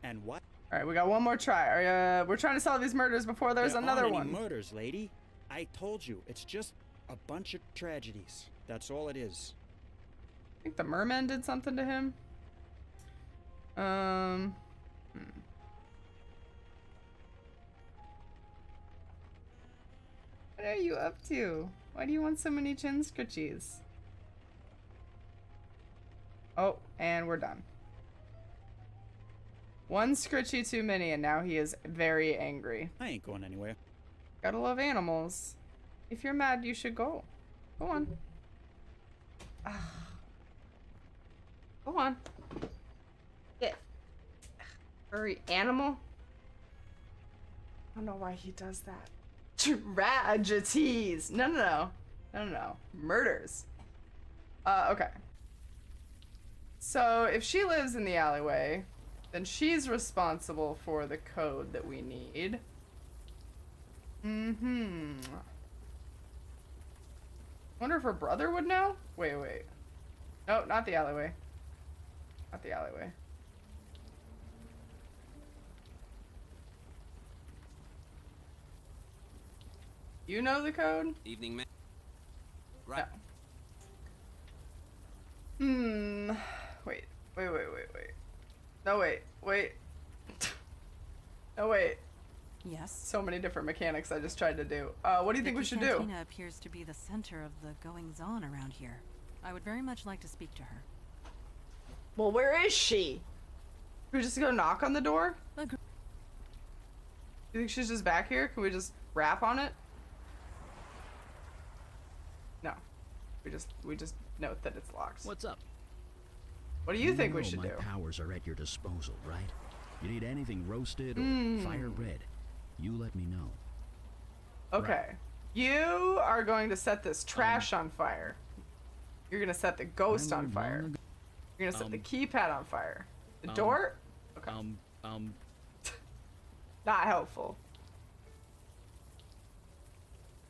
And what? All right, we got one more try. Uh, we're trying to solve these murders before there's there another aren't one. Any murders, lady. I told you, it's just a bunch of tragedies. That's all it is. I think the merman did something to him. Um. Hmm. What are you up to? Why do you want so many chin scritchies? Oh, and we're done. One scritchy too many, and now he is very angry. I ain't going anywhere. Gotta love animals. If you're mad, you should go. Go on. Ugh. Go on. Get. Ugh. Furry animal. I don't know why he does that. Tragedies. No, no, no. No, no, no. Murders. Uh, okay. So, if she lives in the alleyway... Then she's responsible for the code that we need. Mm-hmm. Wonder if her brother would know? Wait, wait. No, not the alleyway. Not the alleyway. You know the code? Evening, ma'am. Right. No. Hmm. Wait, wait, wait, wait, wait. No, wait, wait. No, wait. Yes? So many different mechanics I just tried to do. Uh, what do you think we should do? Cantina appears to be the center of the goings-on around here. I would very much like to speak to her. Well, where is she? Can we just go knock on the door? You think she's just back here? Can we just rap on it? No. We just, we just note that it's locked. What's up? What do you, you think we should my do? My powers are at your disposal, right? You need anything roasted or mm. fire red, you let me know. Okay. Right. You are going to set this trash um, on fire. You're going to set the ghost I'm on fire. You're going to set um, the keypad on fire. The um, door? Okay. Um, um. Not helpful.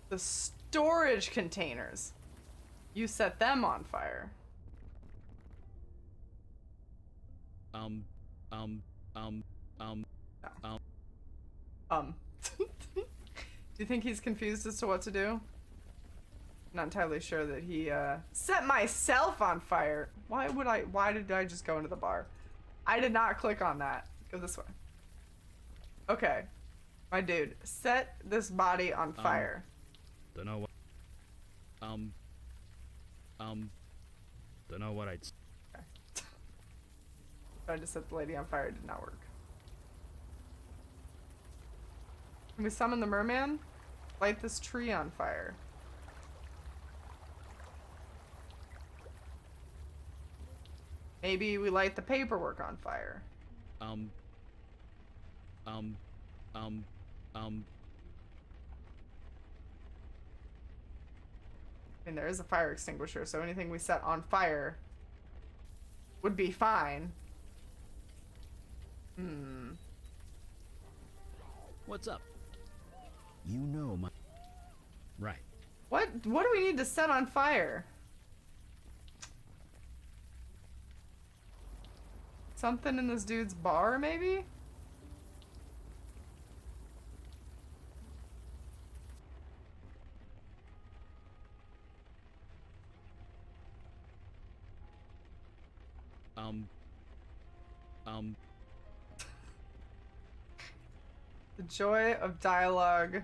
The storage containers. You set them on fire. Um, um, Um, um, um. Um. Do you think he's confused as to what to do? Not entirely sure that he, uh, set myself on fire. Why would I, why did I just go into the bar? I did not click on that. Go this way. Okay. My dude, set this body on fire. Um, don't know what, um, um, don't know what I'd, okay. Tried to set the lady on fire, it did not work. Can we summon the merman? Light this tree on fire. Maybe we light the paperwork on fire. Um. Um. Um. Um. I mean, there is a fire extinguisher, so anything we set on fire would be fine. Hmm. What's up? You know my... Right. What? What do we need to set on fire? Something in this dude's bar, maybe? Um. Um. The joy of dialogue.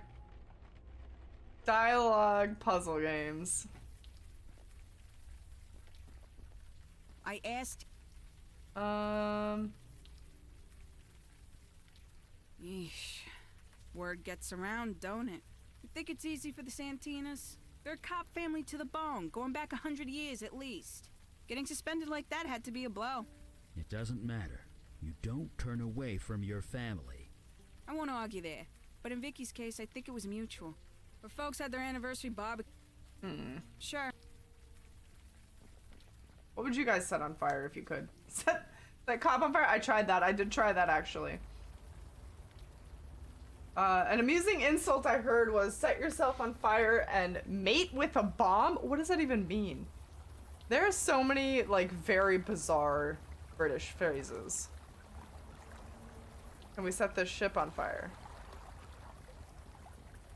Dialogue puzzle games. I asked... Um. Yeesh. Word gets around, don't it? You think it's easy for the Santinas? They're a cop family to the bone, going back a hundred years at least. Getting suspended like that had to be a blow. It doesn't matter. You don't turn away from your family. I won't argue there, but in Vicky's case, I think it was mutual. Where folks had their anniversary barbecue. Hmm. Sure. What would you guys set on fire if you could? Set that cop on fire? I tried that. I did try that, actually. Uh, an amusing insult I heard was, set yourself on fire and mate with a bomb? What does that even mean? There are so many, like, very bizarre British phrases. Can we set this ship on fire?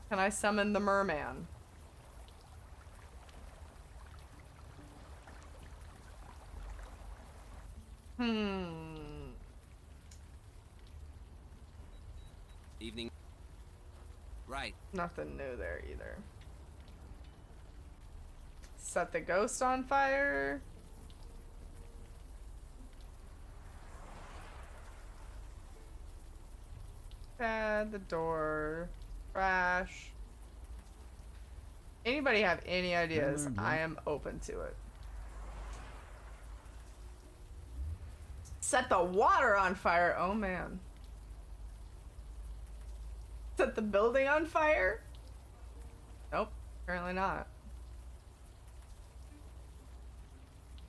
Can I summon the merman? Hmm. Evening. Right. Nothing new there either. Set the ghost on fire. Pad the door. Crash. Anybody have any ideas? Mm-hmm. I am open to it. Set the water on fire. Oh, man. Set the building on fire? Nope, apparently not.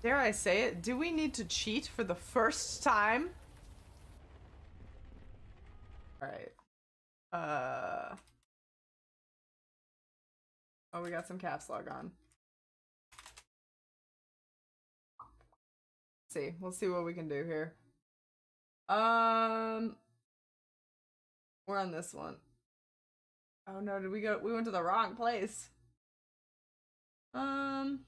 Dare I say it? Do we need to cheat for the first time? All right. Uh. Oh, we got some caps lock on. See. We'll see what we can do here. Um, we're on this one. Oh no, did we go? We went to the wrong place. Um,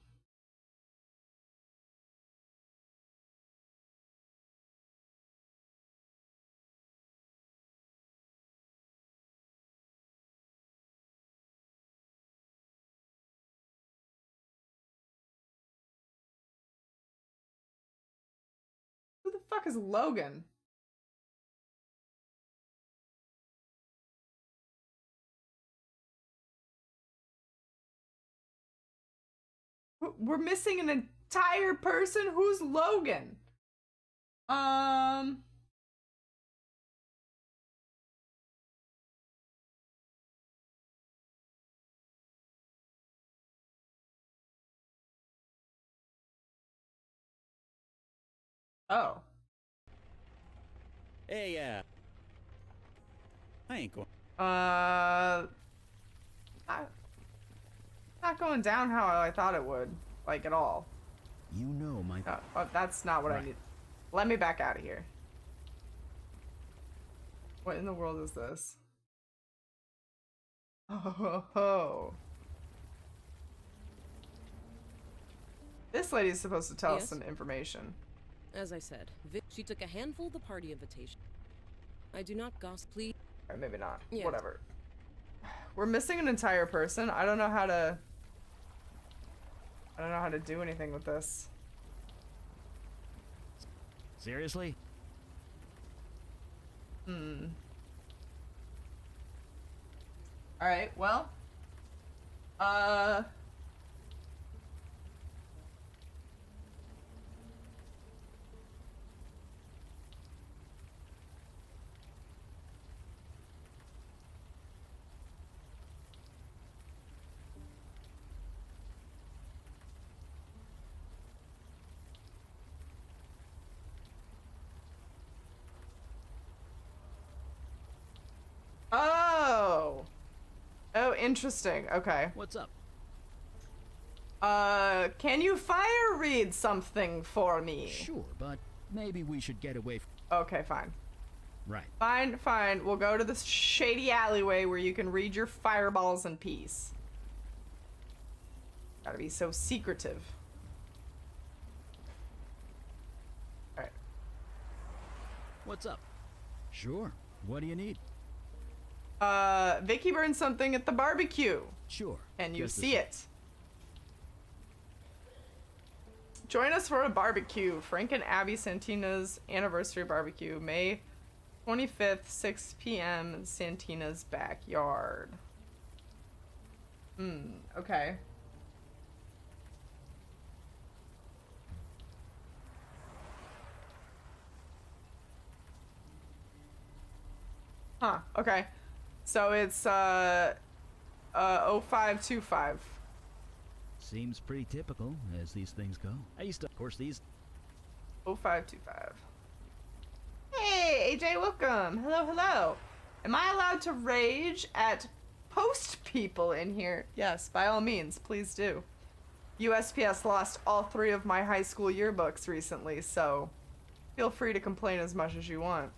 fuck is Logan? We're missing an entire person. Who's Logan? Um. Oh. Hey, yeah. Uh, I ain't going. Uh, I, not going down how I thought it would, like at all. You know, my. Oh, oh, that's not what right. I need. Let me back out of here. What in the world is this? Oh, ho, ho. This lady is supposed to tell yes. us some information. As I said, Vic, she took a handful of the party invitation. I do not gossip, please. Or maybe not. Yeah. Whatever. We're missing an entire person. I don't know how to... I don't know how to do anything with this. Seriously? Hmm. Alright, well... Uh... Oh! Oh, interesting. Okay. What's up? Uh, can you fire read something for me? Sure, but maybe we should get away from... Okay, fine. Right. Fine, fine. We'll go to this shady alleyway where you can read your fireballs in peace. Gotta be so secretive. Alright. What's up? Sure. What do you need? Uh, Vicky burned something at the barbecue. Sure. And you see it. Join us for a barbecue. Frank and Abby Santina's anniversary barbecue. May twenty-fifth, six p m Santina's backyard. Hmm, okay. Huh, okay. So it's uh, uh, oh five two five. Seems pretty typical as these things go. I used to, of course, these. oh five two five. Hey, A J, welcome. Hello, hello. Am I allowed to rage at post people in here? Yes, by all means, please do. U S P S lost all three of my high school yearbooks recently, so feel free to complain as much as you want.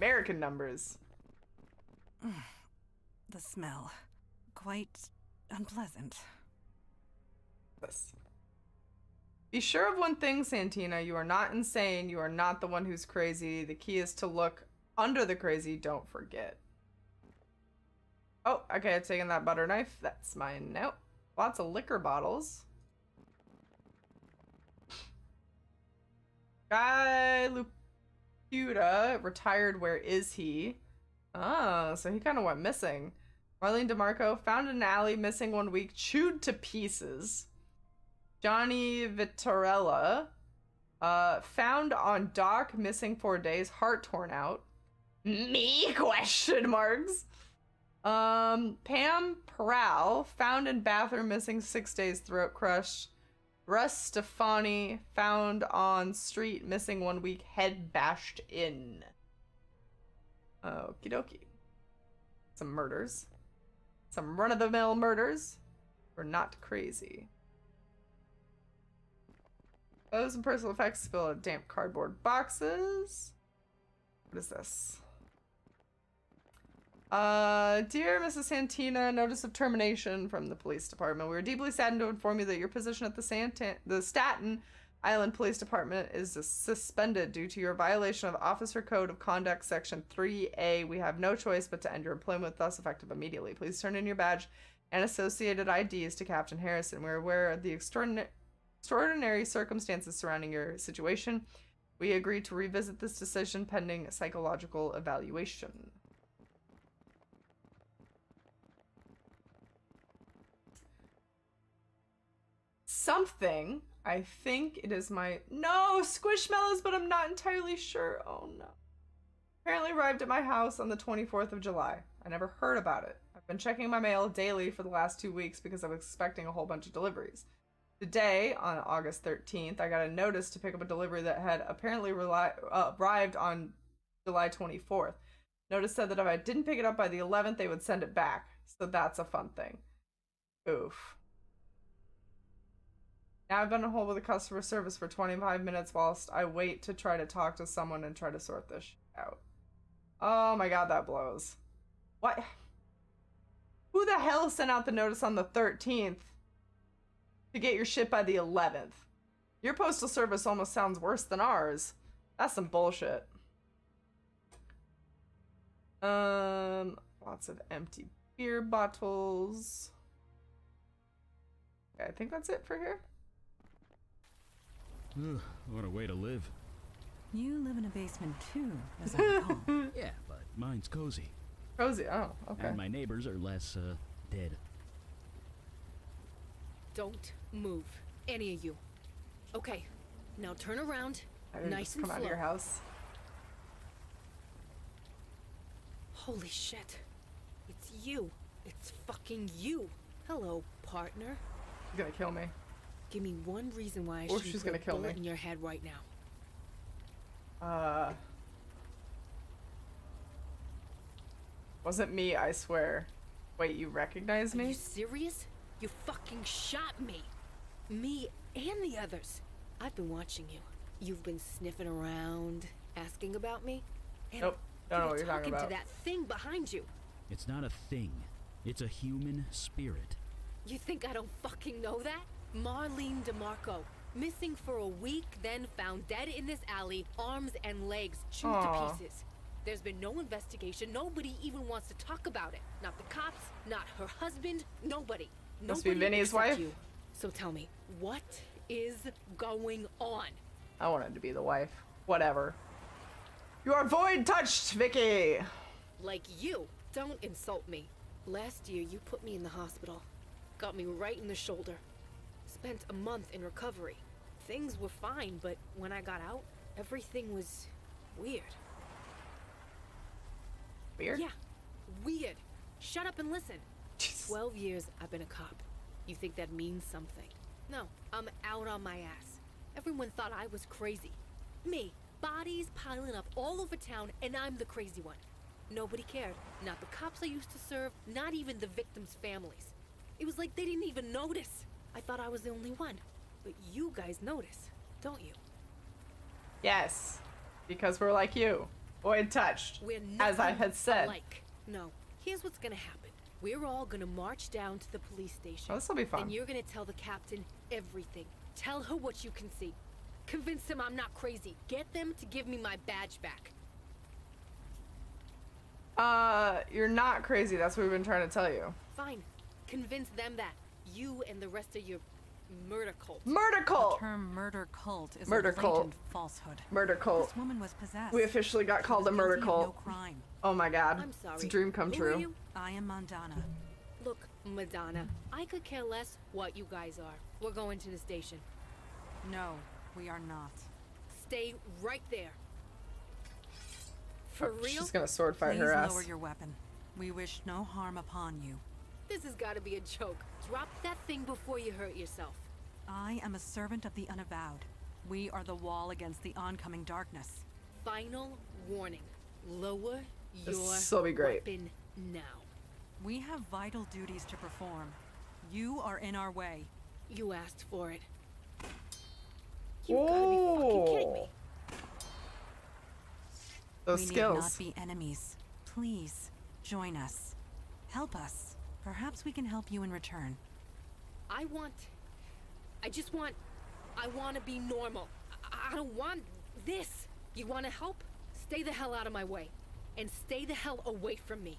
American numbers. The smell. Quite unpleasant. Yes. Be sure of one thing, Santina. You are not insane. You are not the one who's crazy. The key is to look under the crazy. Don't forget. Oh, okay. I've taken that butter knife. That's mine. Nope. Lots of liquor bottles. Guy Lup. Huda, retired, where is he? Oh, so he kind of went missing. Marlene DeMarco, found an alley, missing one week, chewed to pieces. Johnny Vitorella, uh, found on dock, missing four days, heart torn out. Me? Question marks. Um, Pam Prowl, found in bathroom, missing six days, throat crushed. Russ Stefani, found on street, missing one week, head bashed in. Okie dokie. Some murders. Some run-of-the-mill murders. We're not crazy. Clothes and personal effects spill out damp cardboard boxes. What is this? Uh, dear Missus Santina, notice of termination from the police department. We are deeply saddened to inform you that your position at the Santa the Staten Island Police Department is suspended due to your violation of Officer Code of Conduct Section three A. We have no choice but to end your employment with us, effective immediately. Please turn in your badge and associated I Ds to Captain Harrison. We are aware of the extraordinary, extraordinary circumstances surrounding your situation. We agree to revisit this decision pending psychological evaluation. Something. I think it is my... No! Squishmallows, but I'm not entirely sure. Oh, no. Apparently arrived at my house on the twenty-fourth of July. I never heard about it. I've been checking my mail daily for the last two weeks because I was expecting a whole bunch of deliveries. Today, on August thirteenth, I got a notice to pick up a delivery that had apparently rely, uh, arrived on July twenty-fourth. Notice said that if I didn't pick it up by the eleventh, they would send it back. So that's a fun thing. Oof. Now I've been on hold with the customer service for twenty-five minutes whilst I wait to try to talk to someone and try to sort this shit out. Oh my god, that blows. What? Who the hell sent out the notice on the thirteenth to get your shit by the eleventh? Your postal service almost sounds worse than ours. That's some bullshit. Um, lots of empty beer bottles. Okay, I think that's it for here. Ugh, what a way to live. You live in a basement too, as I recall. Yeah, but mine's cozy. Cozy, oh, okay. And my neighbors are less, uh, dead. Don't move, any of you. Okay, now turn around, nice and slow. Come out of your house. Holy shit. It's you. It's fucking you. Hello, partner. She's gonna kill me. Give me one reason why I or she's gonna kill me in your head right now. Uh Wasn't me, I swear. Wait, you recognize me? Are you serious? You fucking shot me. Me and the others. I've been watching you. You've been sniffing around, asking about me. And nope. I don't know what you're talking about. To that thing behind you. It's not a thing. It's a human spirit. You think I don't fucking know that? Marlene DeMarco, missing for a week, then found dead in this alley, arms and legs chewed to pieces. There's been no investigation. Nobody even wants to talk about it. Not the cops, not her husband, nobody. Must be Vinny's wife. You. So tell me, what is going on? I wanted to be the wife. Whatever. You are void touched, Vicky! Like you. Don't insult me. Last year, you put me in the hospital. Got me right in the shoulder. Spent a month in recovery. Things were fine, but when I got out, everything was weird. Weird? Yeah, weird. Shut up and listen. Jeez. Twelve years I've been a cop. You think that means something? No, I'm out on my ass. Everyone thought I was crazy. Me. Bodies piling up all over town, and I'm the crazy one. Nobody cared. Not the cops I used to serve, not even the victims' families. It was like they didn't even notice. I thought I was the only one. But you guys notice, don't you? Yes, because we're like you. Void touched, we're as I had said. Alike. No, here's what's gonna happen. We're all gonna march down to the police station. Oh, this'll be fun. And you're gonna tell the captain everything. Tell her what you can see. Convince them I'm not crazy. Get them to give me my badge back. Uh, you're not crazy. That's what we've been trying to tell you. Fine. Convince them that. You and the rest of your murder cult. Murder cult! The term murder cult is murder a cult. falsehood. Murder cult. This woman was possessed. We officially got called a murder cult. No crime. Oh my god. I'm sorry. It's a dream come Who true. Are you? I am Madonna. Look, Madonna, I could care less what you guys are. We're going to the station. No. We are not. Stay right there. For real? She's gonna sword fight her ass. Please lower your weapon. We wish no harm upon you. This has got to be a joke. Drop that thing before you hurt yourself. I am a servant of the Unavowed. We are the wall against the oncoming darkness. Final warning. Lower your weapon now. We have vital duties to perform. You are in our way. You asked for it. You gotta be fucking kidding me. Those we skills. We need not be enemies. Please join us. Help us. Perhaps we can help you in return. I want. I just want. I want to be normal. I, I don't want this. You want to help? Stay the hell out of my way, and stay the hell away from me.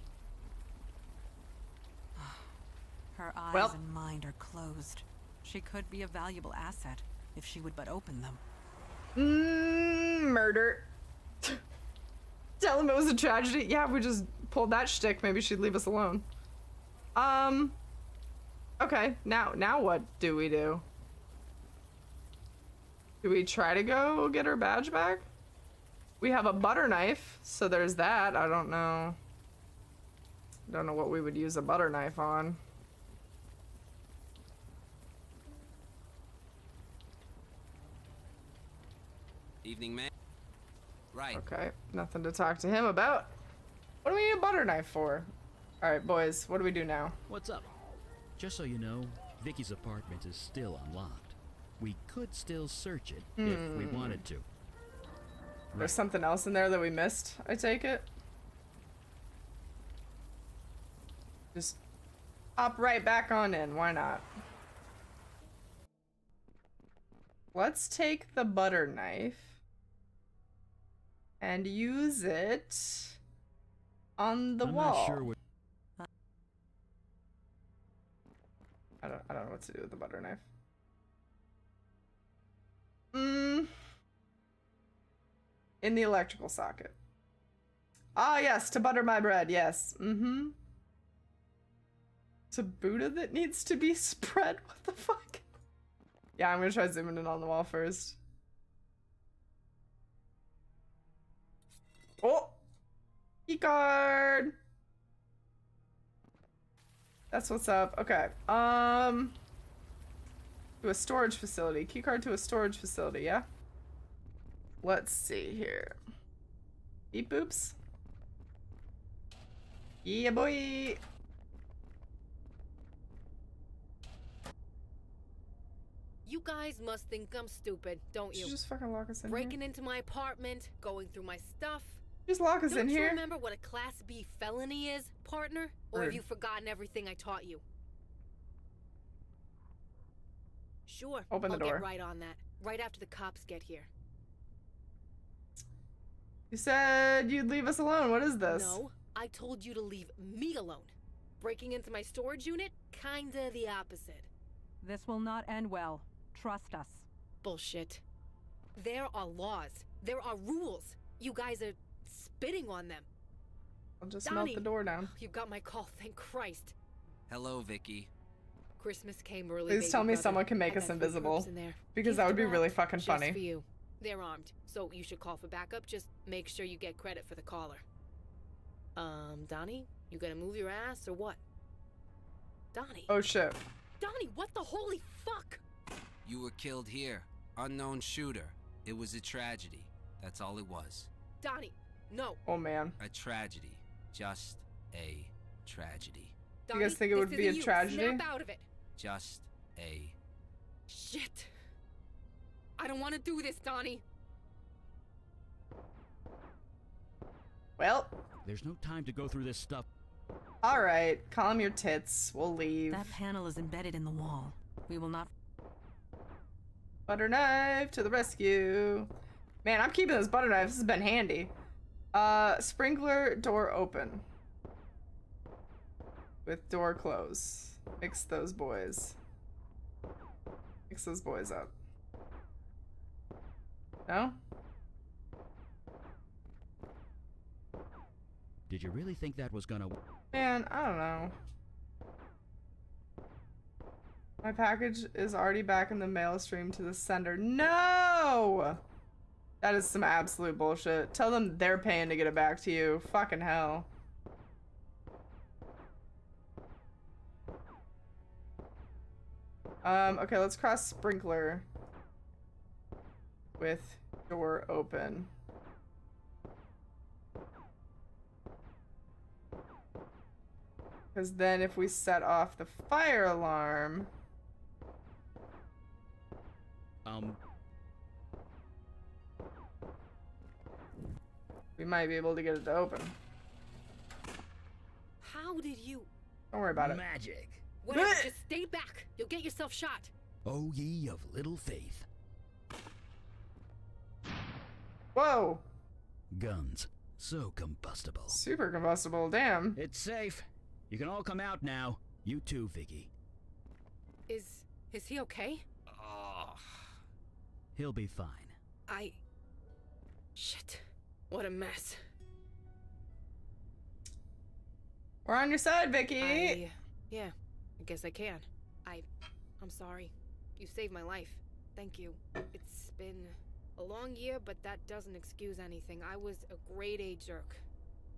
Her eyes well. and mind are closed. She could be a valuable asset. If she would but open them. Mm, murder. Tell him it was a tragedy. Yeah, we just pulled that shtick. Maybe she'd leave us alone. Um. Okay, now now what do we do? Do we try to go get her badge back? We have a butter knife, so there's that. I don't know. Don't know what we would use a butter knife on. Evening, man. Right. Okay, nothing to talk to him about. What do we need a butter knife for? All right, boys, what do we do now? What's up? Just so you know, Vicky's apartment is still unlocked. We could still search it mm. if we wanted to. There's right. something else in there that we missed, I take it? Just hop right back on in, why not? Let's take the butter knife and use it on the I'm wall. Not sure what I don't I don't know what to do with the butter knife. Mm. In the electrical socket. Ah, yes, to butter my bread, yes. Mm-hmm. It's a Buddha that needs to be spread? What the fuck? Yeah, I'm gonna try zooming in on the wall first. Oh! Key card! That's what's up. Okay. Um... To a storage facility. Key card to a storage facility, yeah? Let's see here. Eat boobs? Yeah, boy! You guys must think I'm stupid, don't you? Just fucking lock us in Breaking here? into my apartment, going through my stuff. Just lock us don't in here. Don't you remember what a Class B felony is, partner? Or Bird. have you forgotten everything I taught you? Sure. Open the I'll door. Get right on that. Right after the cops get here. You said you'd leave us alone. What is this? No, I told you to leave me alone. Breaking into my storage unit, kinda the opposite. This will not end well. Trust us. Bullshit. There are laws. There are rules. You guys are spitting on them. I'll just Donnie, melt the door down. You got my call, thank Christ. Hello, Vicky. Christmas came early. Please tell me brother. someone can make I us invisible. In there. Because He's that would be really fucking just funny. For you. They're armed, so you should call for backup. Just make sure you get credit for the caller. Um, Donnie, you gonna move your ass or what? Donnie. Oh shit. Donnie, what the holy fuck? You were killed here. Unknown shooter. It was a tragedy. That's all it was. Donnie, no. Oh, man. A tragedy. Just a tragedy. Donnie, you guys think it would be a tragedy? Snap out of it. Just a... Shit. I don't want to do this, Donnie. Well. There's no time to go through this stuff. All right, calm your tits. We'll leave. That panel is embedded in the wall. We will not. Butter knife to the rescue. Man, I'm keeping this butter knife. This has been handy. Uh, sprinkler door open. With door closed. Mix those boys. Mix those boys up. No? Did you really think that was gonna work? Man, I don't know. My package is already back in the mail stream to the sender. No! That is some absolute bullshit. Tell them they're paying to get it back to you. Fucking hell. Um, okay, let's cross sprinkler with door open. Because then if we set off the fire alarm... Um... We might be able to get it to open. How did you... Don't worry about Magic. it. Magic. Whatever, just stay back. You'll get yourself shot. O ye of little faith. Whoa. Guns. So combustible. Super combustible, damn. It's safe. You can all come out now. You too, Vicky. Is... is he okay? Oh. He'll be fine. I... Shit. What a mess. We're on your side, Vicky! I, yeah, I guess I can. I... I'm sorry. You saved my life. Thank you. It's been a long year, but that doesn't excuse anything. I was a grade A jerk.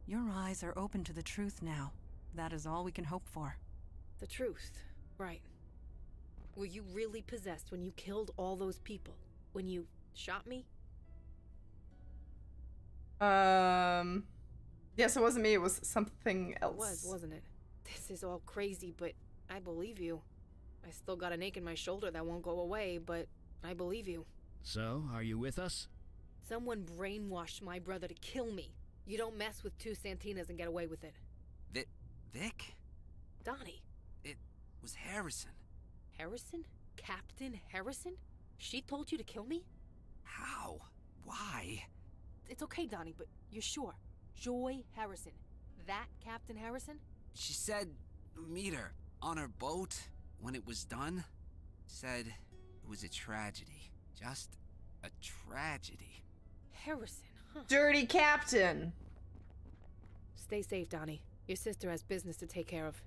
Your eyes are open to the truth now. That is all we can hope for. The truth. Right. Were you really possessed when you killed all those people? When you shot me? Um... Yes, it wasn't me. It was something else. It was, wasn't it? This is all crazy, but I believe you. I still got an ache in my shoulder that won't go away, but I believe you. So, are you with us? Someone brainwashed my brother to kill me. You don't mess with two Santinas and get away with it. Vic? Vic? Donnie. It was Harrison. Harrison? Captain Harrison? She told you to kill me? How? Why? It's okay, Donnie, but you're sure? Joy Harrison. That Captain Harrison? She said, meet her on her boat when it was done. Said it was a tragedy. Just a tragedy. Harrison, huh? Dirty Captain! Stay safe, Donnie. Your sister has business to take care of.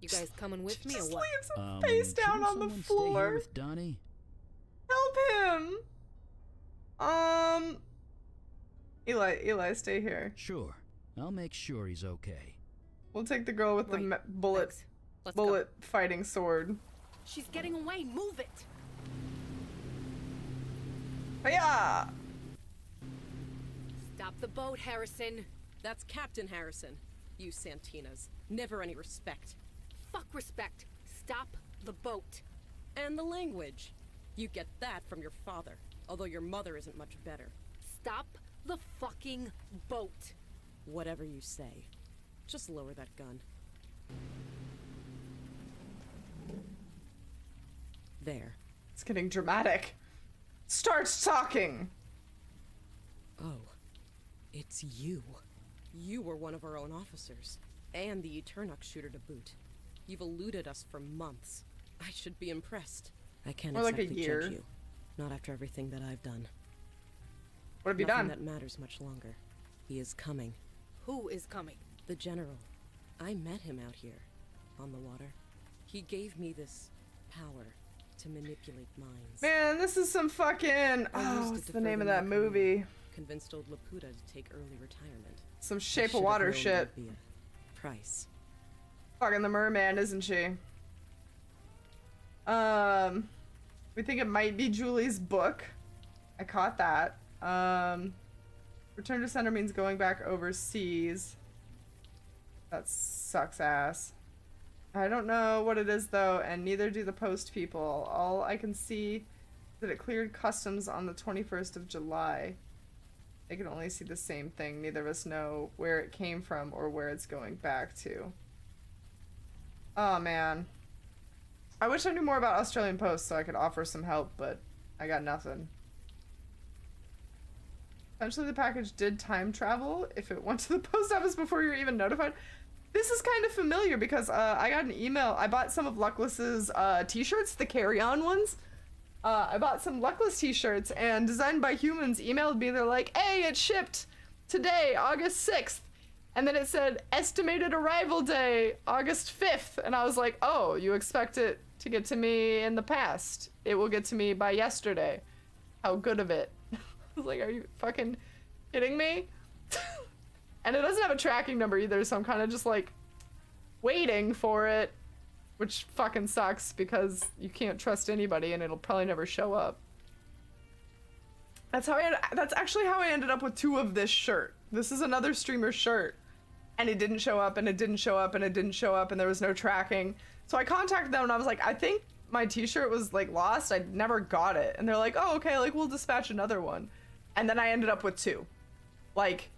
You guys coming with me or what? She just leaves him um, face down on the floor. Stay here with Donnie? Help him! Um... Eli, Eli, stay here. Sure. I'll make sure he's okay. We'll take the girl with right. the bullet, bullet go. fighting sword. She's getting away. Move it! Hiya! Stop the boat, Harrison. That's Captain Harrison. You Santinas. Never any respect. Fuck respect. Stop the boat. And the language. You get that from your father. Although your mother isn't much better. Stop the fucking boat. Whatever you say. Just lower that gun. There. It's getting dramatic. Starts talking! Oh. It's you. You were one of our own officers. And the Eternox shooter to boot. You've eluded us for months. I should be impressed. I can't More exactly like a year. judge you. Not after everything that I've done. What have you Nothing done? that matters much longer. He is coming. Who is coming? The General. I met him out here, on the water. He gave me this power to manipulate minds. Man, this is some fucking... Oh, what's the name of that movie? Convinced old Laputa to take early retirement. Some Shape of Water shit. Price. Fucking the merman, isn't she? Um... We think it might be Julie's book. I caught that. Um... Return to Center means going back overseas. That sucks ass. I don't know what it is though, and neither do the post people. All I can see is that it cleared customs on the twenty-first of July. They can only see the same thing. Neither of us know where it came from or where it's going back to. Oh man. I wish I knew more about Australian Post so I could offer some help, but I got nothing. Eventually the package did time travel if it went to the post office before you were even notified. This is kind of familiar because uh, I got an email. I bought some of Luckless's uh, t-shirts, the carry-on ones. Uh, I bought some Luckless t-shirts and Designed by Humans emailed me. They're like, hey, it shipped today, August sixth. And then it said estimated arrival day, August fifth. And I was like, oh, you expect it to get to me in the past. It will get to me by yesterday. How good of it. I was like, are you fucking kidding me? And it doesn't have a tracking number either, so I'm kind of just like waiting for it, which fucking sucks because you can't trust anybody and it'll probably never show up. That's how I that's actually how I ended up with two of this shirt. This is another streamer's shirt, and it didn't show up and it didn't show up and it didn't show up and there was no tracking. So I contacted them and I was like, I think my t-shirt was like lost. I never got it. And they're like, oh, okay, like we'll dispatch another one. And then I ended up with two, like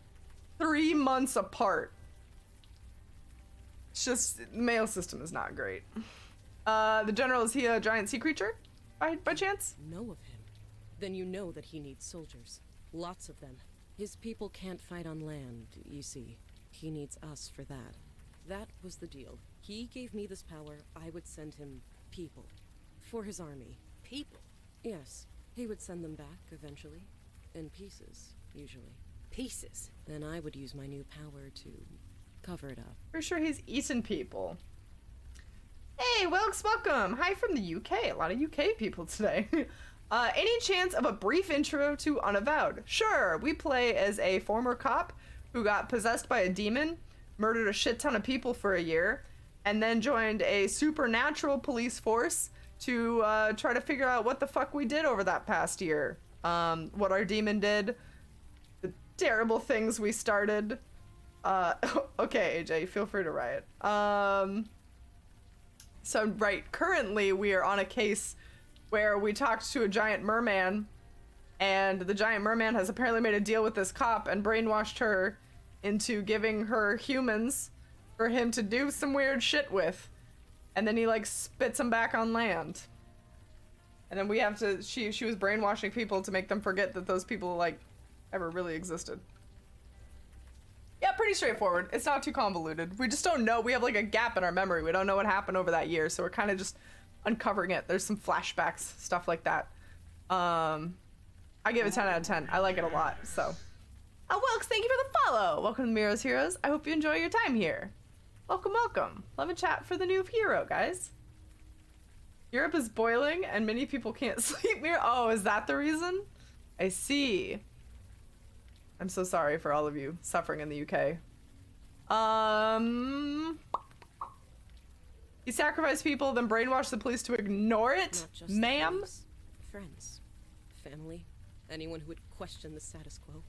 three months apart. It's just the mail system is not great. Uh, the General, is he a giant sea creature by, by chance? Know of him. Then you know that he needs soldiers. Lots of them. His people can't fight on land, you see. He needs us for that. That was the deal. He gave me this power. I would send him people. For his army. People? Yes. He would send them back eventually. In pieces, usually. Pieces. Then I would use my new power to cover it up. For sure he's eaten people. Hey, Wilkes, welcome! Hi from the U K. A lot of U K people today. uh, any chance of a brief intro to Unavowed? Sure, we play as a former cop who got possessed by a demon, murdered a shit ton of people for a year, and then joined a supernatural police force to uh, try to figure out what the fuck we did over that past year. Um, what our demon did. Terrible things we started. Uh, okay, A J, feel free to riot. Um, so, right, currently we are on a case where we talked to a giant merman, and the giant merman has apparently made a deal with this cop and brainwashed her into giving her humans for him to do some weird shit with. And then he like spits them back on land. And then we have to, she, she was brainwashing people to make them forget that those people like ever really existed. Yeah, pretty straightforward. It's not too convoluted. We just don't know. We have like a gap in our memory. We don't know what happened over that year. So we're kind of just uncovering it. There's some flashbacks, stuff like that. Um, I give it ten out of ten. I like it a lot, so. Oh, Wilkes, thank you for the follow. Welcome to Miro's Heroes. I hope you enjoy your time here. Welcome, welcome. Love a chat for the new hero, guys. Europe is boiling and many people can't sleep, Miro. Oh, is that the reason? I see. I'm so sorry for all of you suffering in the U K. Um, he sacrificed people, then brainwashed the police to ignore it, ma'am? Friends, family, anyone who would question the status quo.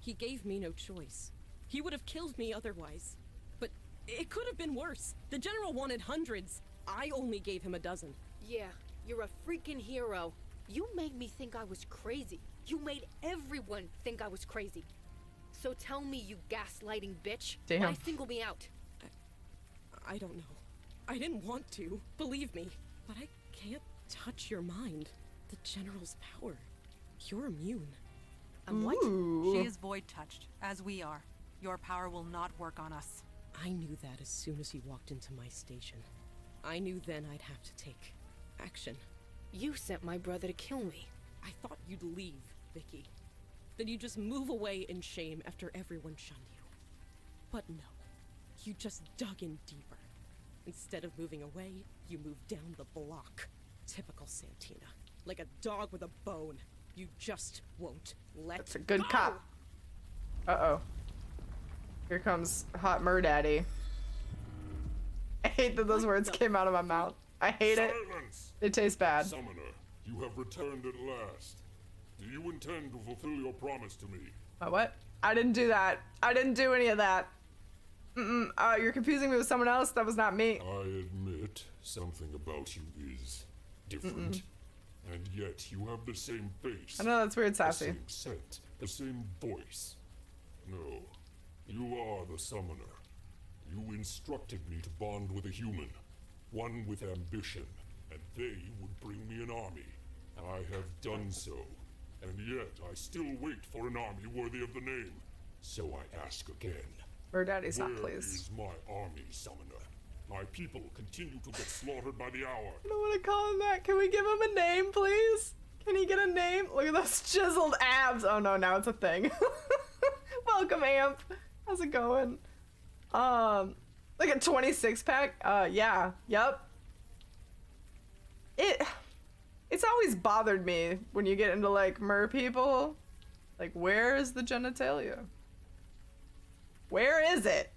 He gave me no choice. He would have killed me otherwise. But it could have been worse. The general wanted hundreds. I only gave him a dozen. Yeah, you're a freaking hero. You made me think I was crazy. You made everyone think I was crazy. So tell me, you gaslighting bitch. Damn. Why single me out? I, I don't know. I didn't want to, believe me. But I can't touch your mind. The general's power. You're immune. I'm what? Ooh. She is void-touched, as we are. Your power will not work on us. I knew that as soon as he walked into my station. I knew then I'd have to take action. You sent my brother to kill me. I thought you'd leave, Vicky. Then you just move away in shame after everyone shunned you. But no, you just dug in deeper. Instead of moving away, you moved down the block. Typical Santina. Like a dog with a bone. You just won't let go. That's a good go. Cop. Uh-oh. Here comes Hot Mur Daddy. I hate that those words came out of my mouth. I hate Silence. It. It tastes bad. Summoner. You have returned at last. Do you intend to fulfill your promise to me? Uh, what? I didn't do that. I didn't do any of that. Mm-mm. Uh, you're confusing me with someone else. That was not me. I admit something about you is different. Mm-mm. And yet you have the same face. I know that's weird, Sassy. The same scent. The same voice. No. You are the summoner. You instructed me to bond with a human. One with ambition. And they would bring me an army. I have done so, and yet I still wait for an army worthy of the name. So I ask again. Mur Daddy's not pleased. Where is my army, summoner? My people continue to get slaughtered by the hour. I don't want to call him that. Can we give him a name, please? Can he get a name? Look at those chiseled abs. Oh no, now it's a thing. Welcome, Amp. How's it going? Um, like a twenty-six pack? Uh, yeah. Yep. It... It's always bothered me when you get into like mer people. Like, where is the genitalia? Where is it?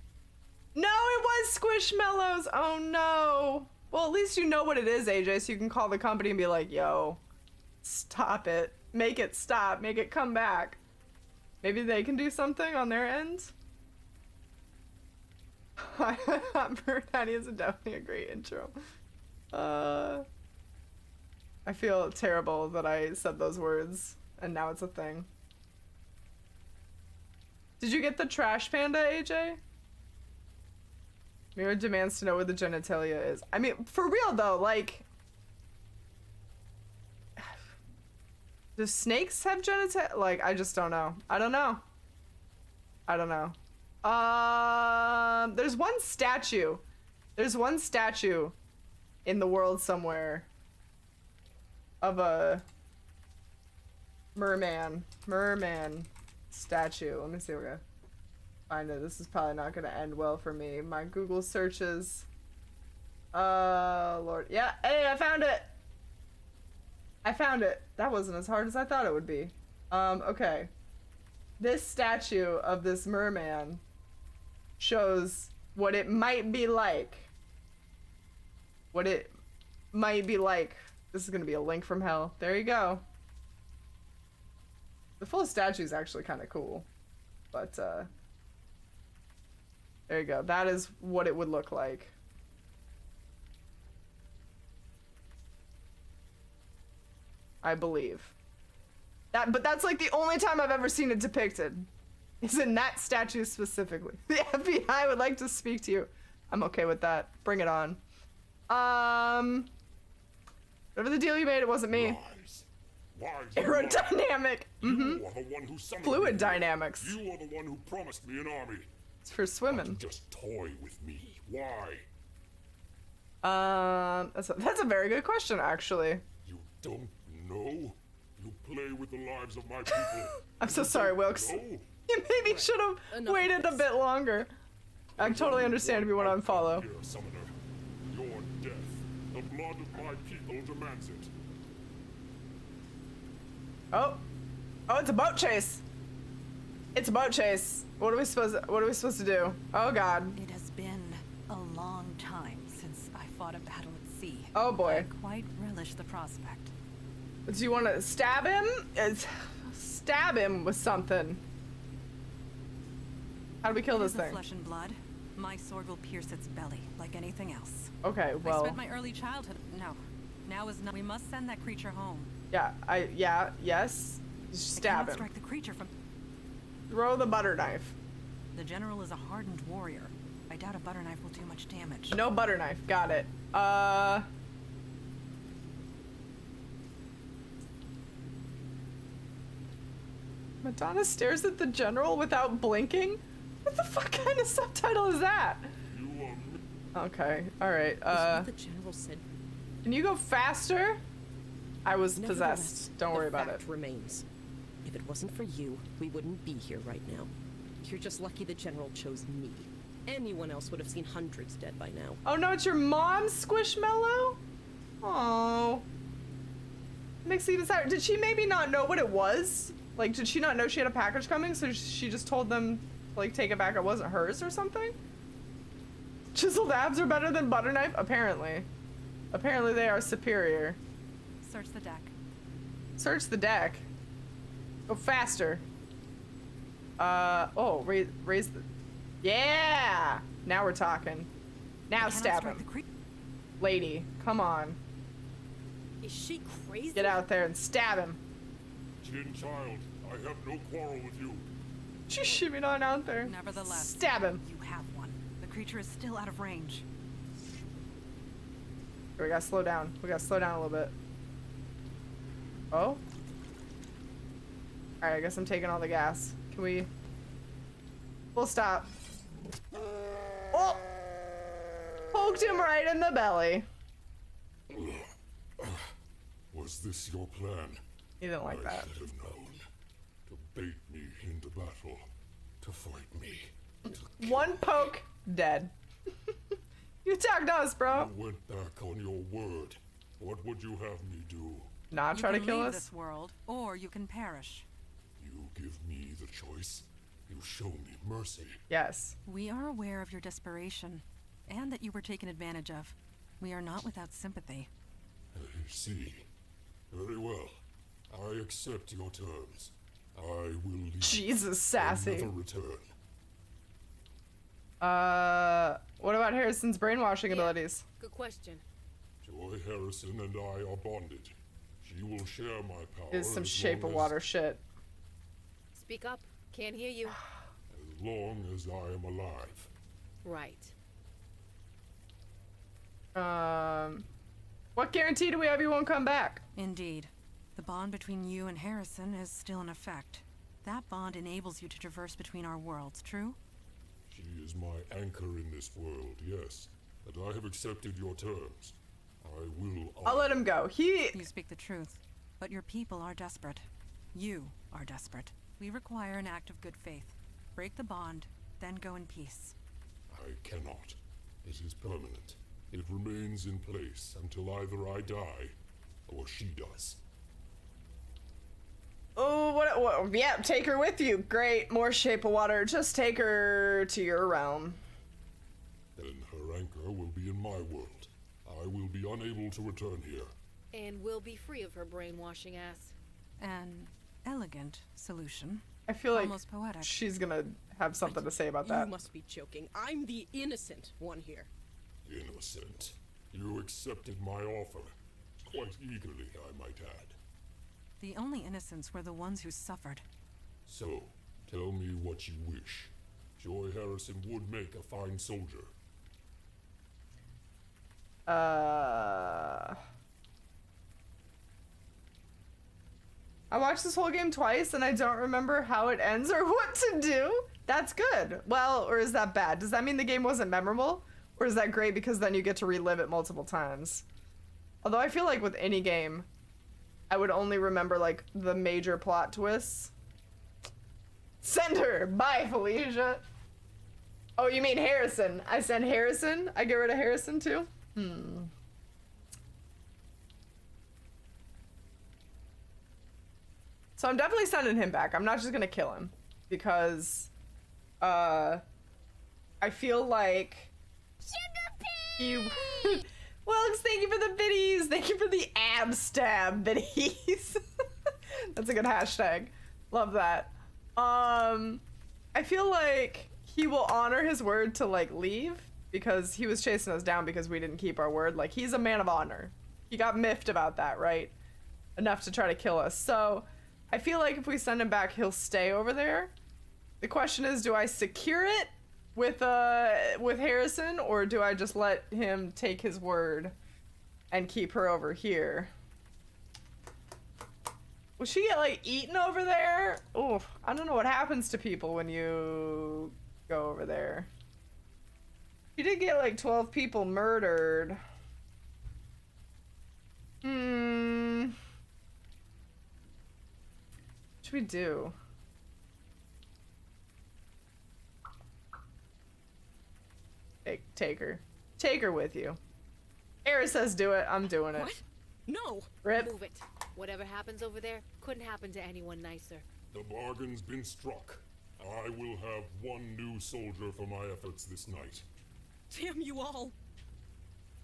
No, it was Squishmallows. Oh no. Well, at least you know what it is, A J, so you can call the company and be like, yo, stop it. Make it stop. Make it come back. Maybe they can do something on their end. I is definitely a great intro. Uh... I feel terrible that I said those words, and now it's a thing. Did you get the trash panda, A J? Mira demands to know where the genitalia is. I mean, for real though, like... Do snakes have genitalia? Like, I just don't know. I don't know. I don't know. Um, uh, there's one statue. There's one statue in the world somewhere. Of a merman, merman statue. Let me see if we can find it. This is probably not gonna end well for me. My Google searches. Uh, Lord, yeah, hey, I found it. I found it. That wasn't as hard as I thought it would be. Um, okay. This statue of this merman shows what it might be like. What it might be like. This is gonna be a link from hell. There you go. The full statue is actually kind of cool, but uh, there you go. That is what it would look like. I believe. That, but that's like the only time I've ever seen it depicted, is in that statue specifically. The F B I would like to speak to you. I'm okay with that. Bring it on. Um, whatever the deal you made, it wasn't me. Lies. Lies Aerodynamic. Mm-hmm. You are the one who summoned Fluid me. Dynamics. You are the one who promised me an army. It's for swimming. Just toy with me. Why? Um, that's a, that's a very good question, actually. You don't know? You play with the lives of my people. I'm so sorry, Wilkes. Know? You maybe should have Enough waited a bit longer. I totally understand if you want to unfollow. Here, Summoner. Your death. The blood of my people demands it. Oh. Oh, it's a boat chase. It's a boat chase. What are we supposed to, what are we supposed to do? Oh god. It has been a long time since I fought a battle at sea. Oh boy. I quite relish the prospect. Do you want to stab him? It's, stab him with something. How do we kill this thing? Flesh and blood. My sword will pierce its belly like anything else. Okay, well. I spent my early childhood. No, now is not. We must send that creature home. Yeah, I. Yeah, yes. Stab him. Strike the creature from. Throw the butter knife. The general is a hardened warrior. I doubt a butter knife will do much damage. No butter knife. Got it. Uh. Madonna stares at the general without blinking. What the fuck kind of subtitle is that? Okay, alright. Uh, the general said. Can you go faster? I was possessed. Don't worry about it. Remains. If it wasn't for you, we wouldn't be here right now. You're just lucky the general chose me. Anyone else would have seen hundreds dead by now. Oh no, it's your mom, Squishmallow? Oh. Makes it even sadder. Did she maybe not know what it was? Like, did she not know she had a package coming? So she just told them, like, take it back. It wasn't hers or something? Chiseled abs are better than butter knife? Apparently. Apparently they are superior. Search the deck. Search the deck? Go faster. Uh, oh, raise, raise the... Yeah! Now we're talking. Now stab him. Lady, come on. Is she crazy? Get out there and stab him. Jin child, I have no quarrel with you. She's shimmying on out there. Nevertheless, stab him. You have one. The creature is still out of range. We gotta slow down. We gotta slow down a little bit. Oh. All right. I guess I'm taking all the gas. Can we? We'll stop. Oh! Poked him right in the belly. Was this your plan? He didn't like I that. Should have known. To bait me into battle. To fight me. To One poke, me. Dead. You attacked us, bro. You went back on your word. What would you have me do? Not try to kill us? This world, or you can perish. You give me the choice. You show me mercy. Yes. We are aware of your desperation, and that you were taken advantage of. We are not without sympathy. I see. Very well. I accept your terms. I will leave. Jesus, sassy. Another return. Uh, what about Harrison's brainwashing yeah. abilities? Good question. Joy Harrison and I are bonded. She will share my power. There's some shape of water shit. Speak up. Can't hear you. As long as I am alive. Right. Um, what guarantee do we have you won't come back? Indeed. The bond between you and Harrison is still in effect. That bond enables you to traverse between our worlds, true? She is my anchor in this world, yes. But I have accepted your terms. I will... I'll let him go. He... You speak the truth, but your people are desperate. You are desperate. We require an act of good faith. Break the bond, then go in peace. I cannot. It is permanent. It remains in place until either I die or she does. Oh, what, what? Yeah, take her with you. Great, more shape of water. Just take her to your realm. Then her anchor will be in my world. I will be unable to return here. And will be free of her brainwashing ass. An elegant solution. I feel like almost poetic. She's gonna have something to say about that. You must be joking. I'm the innocent one here. Innocent? You accepted my offer. Quite eagerly, I might add. The only innocents were the ones who suffered. So, tell me what you wish. Joy Harrison would make a fine soldier. Uh... I watched this whole game twice and I don't remember how it ends or what to do. That's good. Well, or is that bad? Does that mean the game wasn't memorable? Or is that great because then you get to relive it multiple times? Although I feel like with any game, I would only remember like the major plot twists. Send her! Bye, Felicia! Oh, you mean Harrison. I send Harrison? I get rid of Harrison too? Hmm. So I'm definitely sending him back. I'm not just gonna kill him because uh, I feel like you. Well, thank you for the biddies. Thank you for the ab stab biddies. That's a good hashtag. Love that. Um, I feel like he will honor his word to like leave because he was chasing us down because we didn't keep our word. Like he's a man of honor. He got miffed about that, right? Enough to try to kill us. So. I feel like if we send him back, he'll stay over there. The question is, do I secure it with uh with Harrison, or do I just let him take his word and keep her over here? Will she get like eaten over there? Oh, I don't know what happens to people when you go over there. You did get like twelve people murdered. Hmm. We do. Take, take her. Take her with you. Era says do it. I'm doing it. What? No. Rip. Move it. Whatever happens over there couldn't happen to anyone nicer. The bargain's been struck. I will have one new soldier for my efforts this night. Damn you all.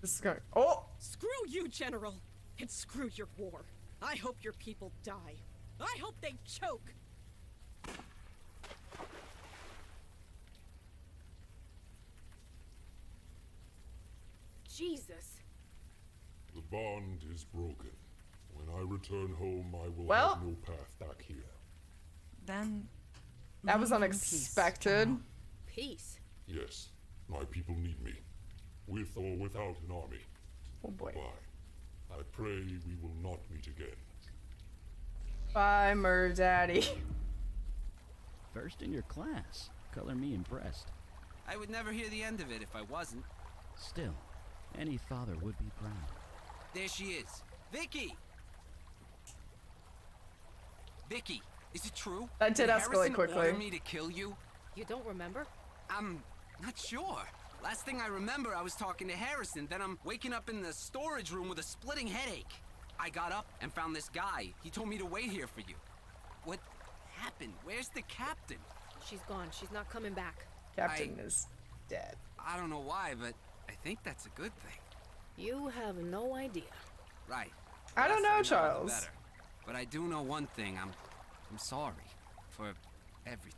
This is going. Oh. Screw you, General. And screw your war. I hope your people die. I hope they choke. Jesus. The bond is broken. When I return home, I will well, have no path back here. Then that was unexpected. Peace. Yes, my people need me, with or without an army. Oh boy. Bye. I pray we will not meet again. Bye, Murder Daddy. First in your class. Color me impressed. I would never hear the end of it if I wasn't. Still, any father would be proud. There she is. Vicky! Vicky, is it true? That did, did escalate quickly. Harrison order me to kill you? You don't remember? I'm not sure. Last thing I remember, I was talking to Harrison, then I'm waking up in the storage room with a splitting headache. I got up and found this guy. He told me to wait here for you. What happened? Where's the captain? She's gone. She's not coming back. Captain I, is dead. I don't know why, but I think that's a good thing. You have no idea. Right. I don't know, Charles. Better. But I do know one thing. I'm I'm sorry for everything.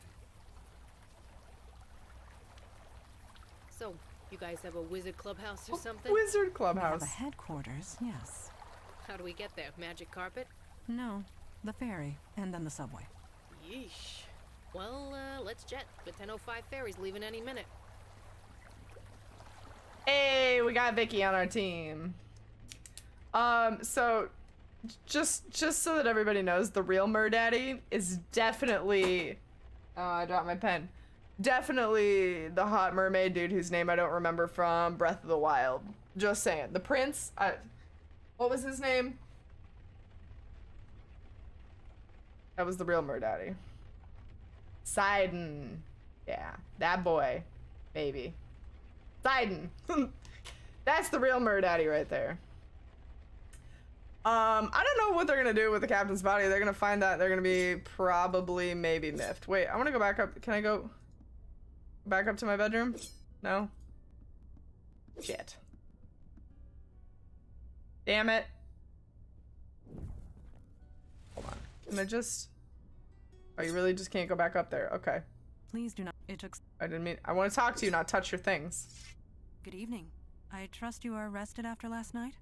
So, you guys have a wizard clubhouse or something? Wizard clubhouse. We have a headquarters, yes. How do we get there? Magic carpet? No, the ferry, and then the subway. Yeesh. Well, uh, let's jet. The ten oh five ferry's leaving any minute. Hey, we got Vicky on our team. Um, so, just just so that everybody knows, the real Murdaddy is definitely... Oh, I dropped my pen. Definitely the hot mermaid dude whose name I don't remember from Breath of the Wild. Just saying. The prince... I... What was his name? That was the real Murdaddy. Sidon. Yeah, that boy. Baby. Sidon. That's the real Murdaddy right there. Um, I don't know what they're going to do with the captain's body. They're going to find that. They're going to be probably maybe miffed. Wait, I want to go back up. Can I go back up to my bedroom? No? Shit. Damn it. Hold on. Can I just... Oh, you really just can't go back up there. Okay. Please do not... It took... I didn't mean... I want to talk to you, not touch your things. Good evening. I trust you are rested after last night?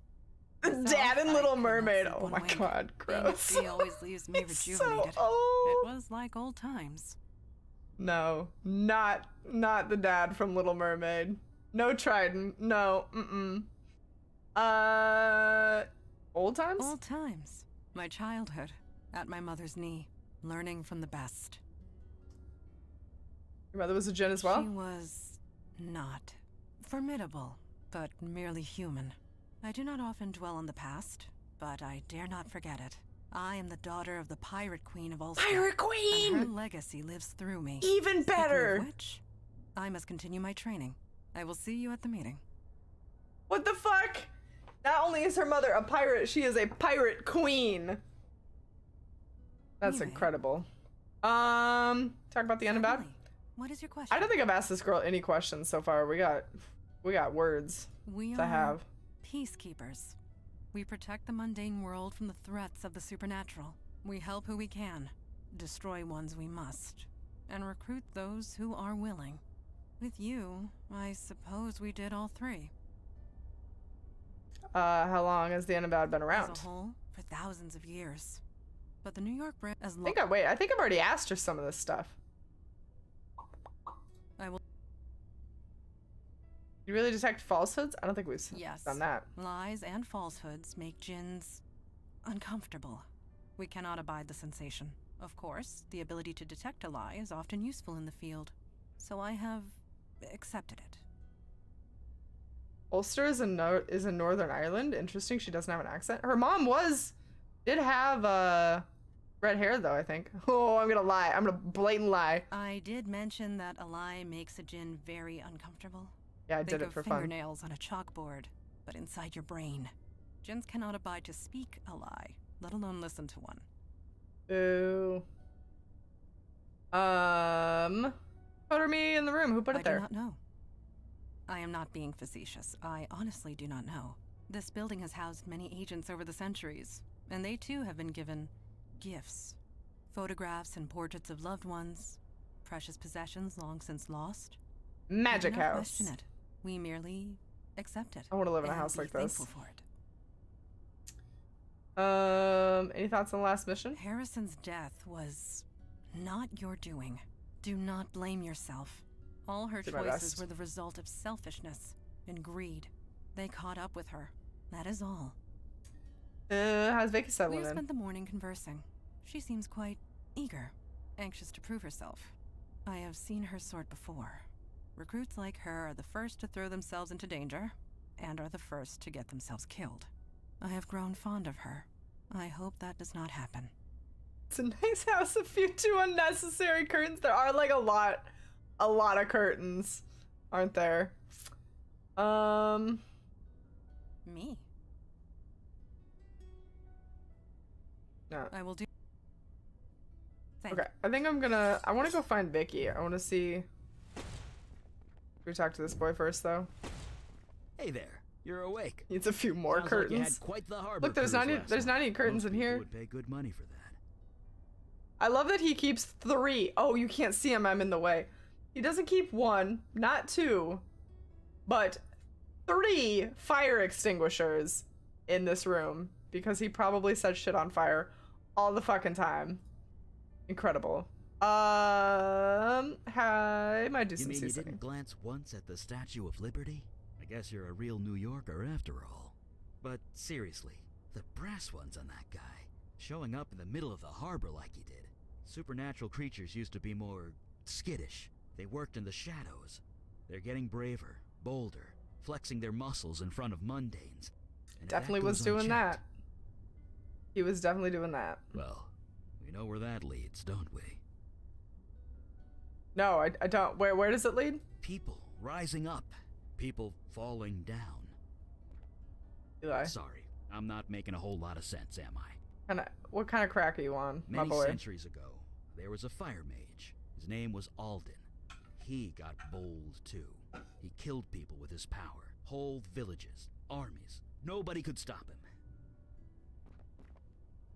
The dad in Little Mermaid. Oh my god, gross. He always leaves me rejuvenated. So old. It was like old times. No, not not the dad from Little Mermaid. No trident. No. Mm-mm. Uh, old times? Old times. My childhood, at my mother's knee, learning from the best. Your mother was a djinn as well? She was not formidable, but merely human. I do not often dwell on the past, but I dare not forget it. I am the daughter of the Pirate Queen of Ulster. Pirate Queen! And her legacy lives through me. Even better! Speaking of which, I must continue my training. I will see you at the meeting. What the fuck? Not only is her mother a pirate, she is a pirate queen. That's anyway. Incredible. Um, talk about the Unavowed. What is your question? I don't think I've asked this girl any questions so far. We got, we got words we to are have. Peacekeepers. We protect the mundane world from the threats of the supernatural. We help who we can, destroy ones we must, and recruit those who are willing. With you, I suppose we did all three. Uh, how long has the Unavowed been around? As a whole, for thousands of years. But the New York branch as long. I think I wait. I think I've already asked her some of this stuff. I will. You really detect falsehoods? I don't think we've yes. done that. Lies and falsehoods make djinns uncomfortable. We cannot abide the sensation. Of course, the ability to detect a lie is often useful in the field, so I have accepted it. Ulster is in no is in Northern Ireland. Interesting. She doesn't have an accent. Her mom was did have uh, red hair though. I think. Oh, I'm gonna lie. I'm gonna blatant lie. I did mention that a lie makes a djinn very uncomfortable. Yeah, I did it for fun. Fingernails on a chalkboard, but inside your brain. Djinns cannot abide to speak a lie, let alone listen to one. Ooh. Um. Put her me in the room. Who put it I there? I do not know. I am not being facetious. I honestly do not know. This building has housed many agents over the centuries, and they too have been given gifts. Photographs and portraits of loved ones, precious possessions long since lost. Magic house. We do not question it. We merely accept it. I want to live in a house like this. And be thankful for it. Um, any thoughts on the last mission? Harrison's death was not your doing. Do not blame yourself. All her choices were the result of selfishness and greed. They caught up with her. That is all. Uh, how's Vicky settling in? We spent the morning conversing. She seems quite eager, anxious to prove herself. I have seen her sort before. Recruits like her are the first to throw themselves into danger, and are the first to get themselves killed. I have grown fond of her. I hope that does not happen. It's a nice house. A few too unnecessary curtains. There are like a lot. A lot of curtains, aren't there? Um. Me. No. I will do. Thanks. Okay, I think I'm gonna. I want to go find Vicky. I want to see. We talk to this boy first, though. Hey there. You're awake. Needs a few more Sounds curtains. Like you had quite the harbor Look, there's not any, there's not any curtains Most in here. Would pay good money for that. I love that he keeps three. Oh, you can't see him. I'm in the way. He doesn't keep one, not two, but three fire extinguishers in this room because he probably sets shit on fire all the fucking time. Incredible. Um, hi, my decent. You mean you didn't glance once at the Statue of Liberty? I guess you're a real New Yorker after all. But seriously, the brass ones on that guy, showing up in the middle of the harbor like he did. Supernatural creatures used to be more skittish. They worked in the shadows. They're getting braver, bolder, flexing their muscles in front of mundanes. And definitely was doing that. He was definitely doing that. Well, we know where that leads, don't we? No, I, I don't. Where, where does it lead? People rising up. People falling down. Eli. Sorry, I'm not making a whole lot of sense, am I? And I, what kind of crack are you on, my boy? Many centuries ago, there was a fire mage. His name was Alden. He got bold, too. He killed people with his power. Whole villages, armies. Nobody could stop him.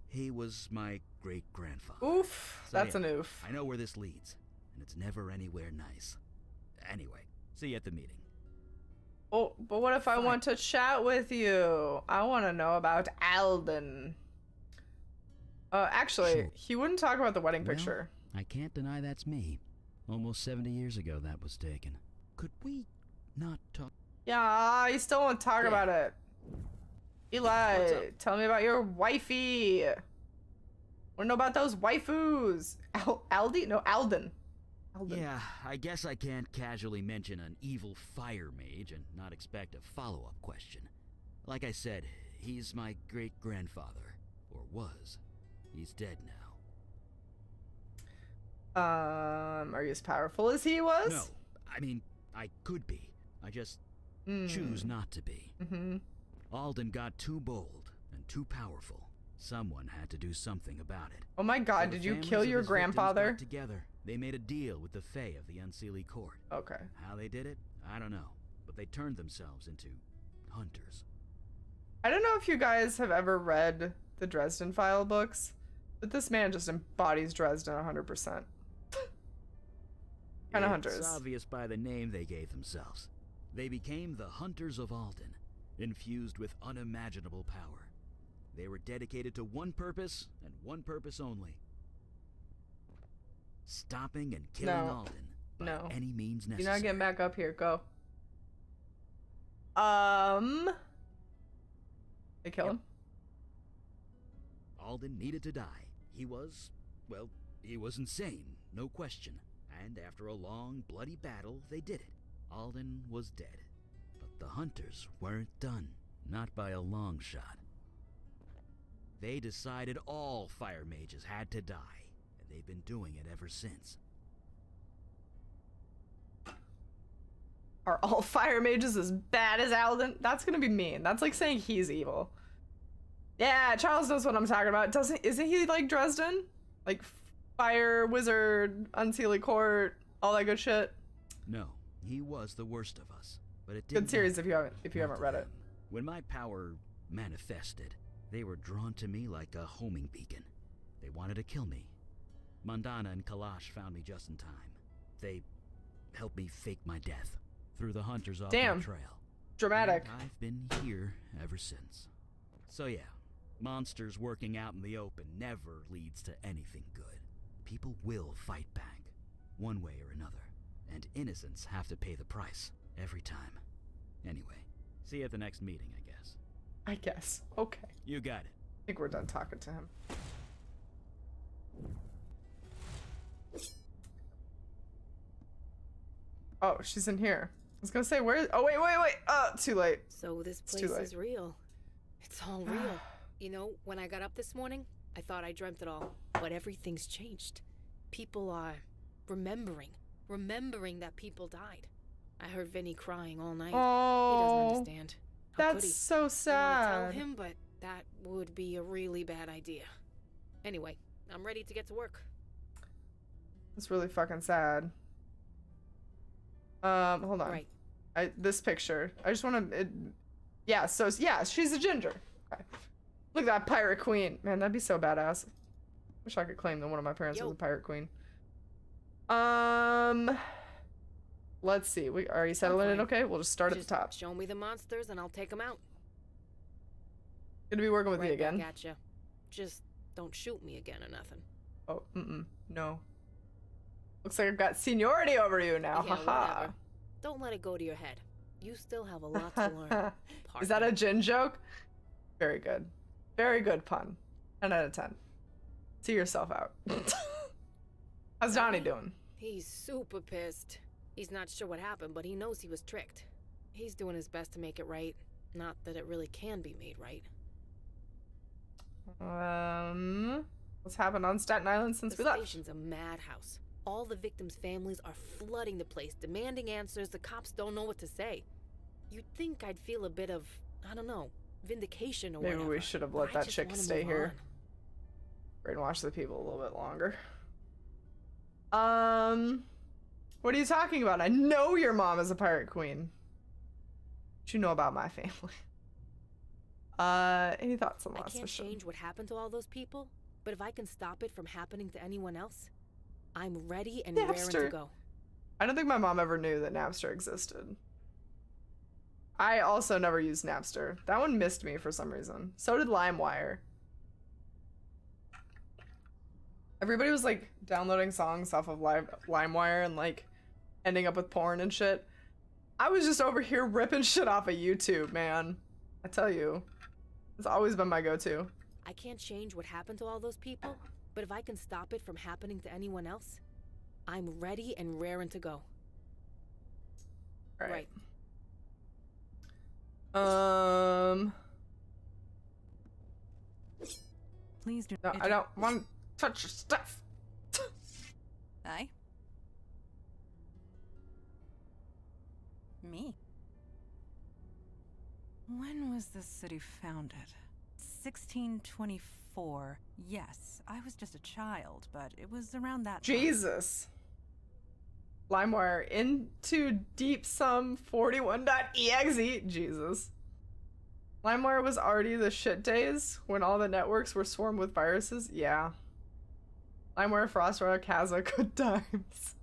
He was my great-grandfather. Oof, so that's yeah, an oof. I know where this leads, and it's never anywhere nice. Anyway, see you at the meeting. Oh, but what if I Fine. want to chat with you? I want to know about Alden. Uh, actually, sure. he wouldn't talk about the wedding well, picture. I can't deny that's me. Almost seventy years ago that was taken. Could we not talk? Yeah, he still won't talk yeah. about it. Eli, tell me about your wifey. Wanna know about those waifus? Al Aldi? No, Alden. Alden. Yeah, I guess I can't casually mention an evil fire mage and not expect a follow-up question. Like I said, he's my great-grandfather. Or was. He's dead now. Um, are you as powerful as he was? No, I mean, I could be. I just mm. choose not to be. Mm-hmm. Alden got too bold and too powerful. Someone had to do something about it. Oh my god, so did you kill your grandfather? Together, they made a deal with the Fae of the Unseelie Court. Okay. How they did it, I don't know. But they turned themselves into hunters. I don't know if you guys have ever read the Dresden Files books, but this man just embodies Dresden one hundred percent. Kind of hunters. It's obvious by the name they gave themselves. They became the Hunters of Alden, infused with unimaginable power. They were dedicated to one purpose, and one purpose only. Stopping and killing no. Alden by no. any means necessary. You're not getting back up here. Go. Um... They kill yep. him? Alden needed to die. He was, well, he was insane, no question. And after a long, bloody battle, they did it. Alden was dead. But the hunters weren't done. Not by a long shot. They decided all fire mages had to die, and they've been doing it ever since. Are all fire mages as bad as Alden? That's gonna be mean. That's like saying he's evil. Yeah, Charles knows what I'm talking about. Doesn't isn't he like Dresden? Like fire wizard, Unseelie Court, all that good shit? No, he was the worst of us. But it didn't. Good series if you haven't if you haven't read it. When my power manifested, they were drawn to me like a homing beacon. They wanted to kill me. Mandana and Kalash found me just in time. They helped me fake my death through the hunters off Damn. my trail. Dramatic. And I've been here ever since. So yeah, monsters working out in the open never leads to anything good. People will fight back, one way or another. And innocents have to pay the price, every time. Anyway, see you at the next meeting, I guess. I guess. Okay. You got it. I think we're done talking to him. Oh, she's in here. I was gonna say, where is- oh, wait, wait, wait! Oh, too late. So this place is real. It's all real. You know, when I got up this morning, I thought I dreamt it all. But everything's changed. People are remembering. Remembering that people died. I heard Vinny crying all night. Oh. He doesn't understand. That's so sad. I want to tell him, but that would be a really bad idea. Anyway, I'm ready to get to work. That's really fucking sad. Um, hold on. Right. I, this picture. I just want to. Yeah. So yeah, she's a ginger. Okay. Look at that pirate queen, man. That'd be so badass. Wish I could claim that one of my parents Yo. was a pirate queen. Um. Let's see. We are you settling it? Okay, we'll just start just at the top. Show me the monsters, and I'll take them out. Gonna be working with right you again. Gotcha. Just don't shoot me again or nothing. Oh, mm-mm, no. Looks like I've got seniority over you now. Yeah, haha. -ha. Don't let it go to your head. You still have a lot to learn. Partner. Is that a gin joke? Very good. Very good pun. Ten out of ten. See yourself out. How's Donnie doing? He's super pissed. He's not sure what happened, but he knows he was tricked. He's doing his best to make it right. Not that it really can be made right. Um, what's happened on Staten Island since we left? The station's a madhouse. All the victims' families are flooding the place, demanding answers. The cops don't know what to say. You'd think I'd feel a bit of, I don't know, vindication or Maybe whatever. Maybe we should have let that chick stay here. On. Brainwash the people a little bit longer. Um... What are you talking about? I know your mom is a pirate queen. What you know about my family? Uh, any thoughts on last mission? I can't change what happened to all those people, but if I can stop it from happening to anyone else, I'm ready and raring to go. I don't think my mom ever knew that Napster existed. I also never used Napster. That one missed me for some reason. So did LimeWire. Everybody was like downloading songs off of LimeWire and like ending up with porn and shit. I was just over here ripping shit off of YouTube, man. I tell you, it's always been my go-to. I can't change what happened to all those people, but if I can stop it from happening to anyone else, I'm ready and raring to go. All right. right. Um. Please do. No, I don't want to touch your stuff. I. Me. When was this city founded? sixteen twenty-four. Yes, I was just a child, but it was around that time. Jesus. LimeWire into deep sum forty-one dot E X E. Jesus. LimeWire was already the shit days when all the networks were swarmed with viruses. Yeah. LimeWire, FrostRock, Kazaa, good times.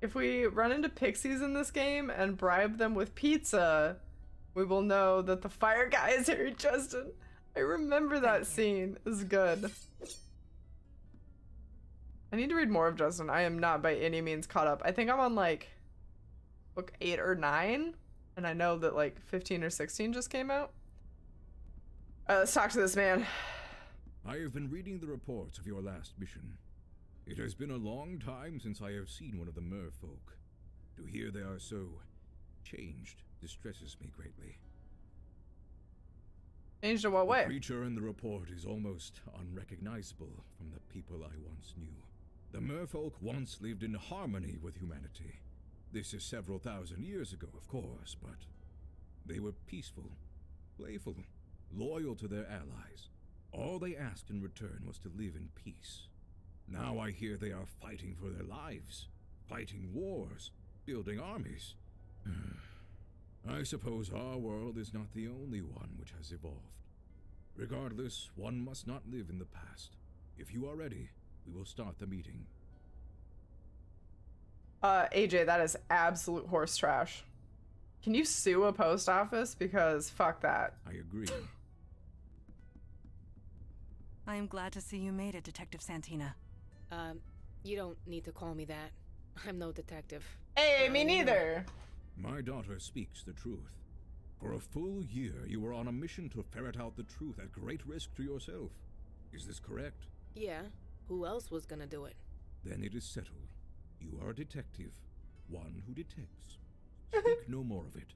If we run into pixies in this game and bribe them with pizza, we will know that the fire guy is here, Justin. I remember that scene. It's good. I need to read more of Justin. I am not by any means caught up. I think I'm on like book eight or nine, and I know that like fifteen or sixteen just came out. Uh, let's talk to this man. I have been reading the reports of your last mission. It has been a long time since I have seen one of the merfolk. To hear they are so changed distresses me greatly. Changed in what way? The creature in the report is almost unrecognizable from the people I once knew. The merfolk once lived in harmony with humanity. This is several thousand years ago, of course, but they were peaceful, playful, loyal to their allies. All they asked in return was to live in peace. Now I hear they are fighting for their lives, fighting wars, building armies. I suppose our world is not the only one which has evolved. Regardless, one must not live in the past. If you are ready, we will start the meeting. Uh, A J, that is absolute horse trash. Can you sue a post office? Because fuck that. I agree. I am glad to see you made it, Detective Santina. Um, you don't need to call me that. I'm no detective. Hey, me neither! My daughter speaks the truth. For a full year, you were on a mission to ferret out the truth at great risk to yourself. Is this correct? Yeah. Who else was gonna do it? Then it is settled. You are a detective. One who detects. Speak no more of it.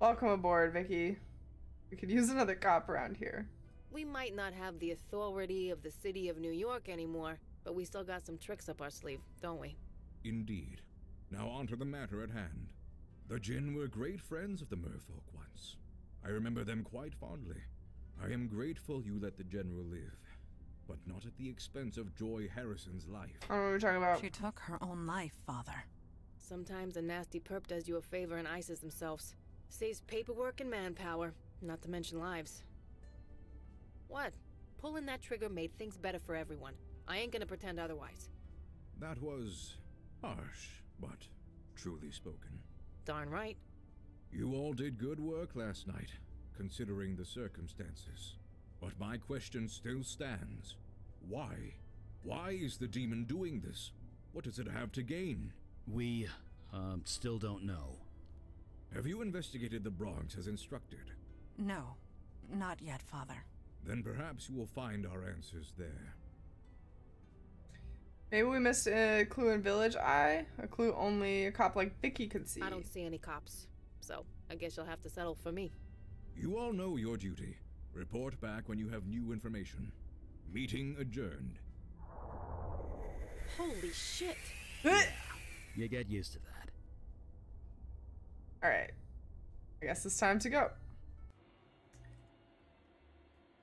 Welcome aboard, Vicky. We could use another cop around here. We might not have the authority of the city of New York anymore, but we still got some tricks up our sleeve, don't we? Indeed. Now onto the matter at hand. The Jinn were great friends of the merfolk once. I remember them quite fondly. I am grateful you let the general live, but not at the expense of Joy Harrison's life. I don't know what you're talking about. She took her own life, Father. Sometimes a nasty perp does you a favor and ices themselves. Saves paperwork and manpower, not to mention lives. What? Pulling that trigger made things better for everyone. I ain't gonna pretend otherwise. That was harsh, but truly spoken. Darn right. You all did good work last night, considering the circumstances. But my question still stands. Why? Why is the demon doing this? What does it have to gain? We, um, still don't know. Have you investigated the Bronx as instructed? No, not yet, Father. Then perhaps you will find our answers there. Maybe we missed a clue in Village Eye. A clue only a cop like Vicky could see. I don't see any cops, so I guess you'll have to settle for me. You all know your duty. Report back when you have new information. Meeting adjourned. Holy shit. Yeah, you get used to that. Alright. I guess it's time to go.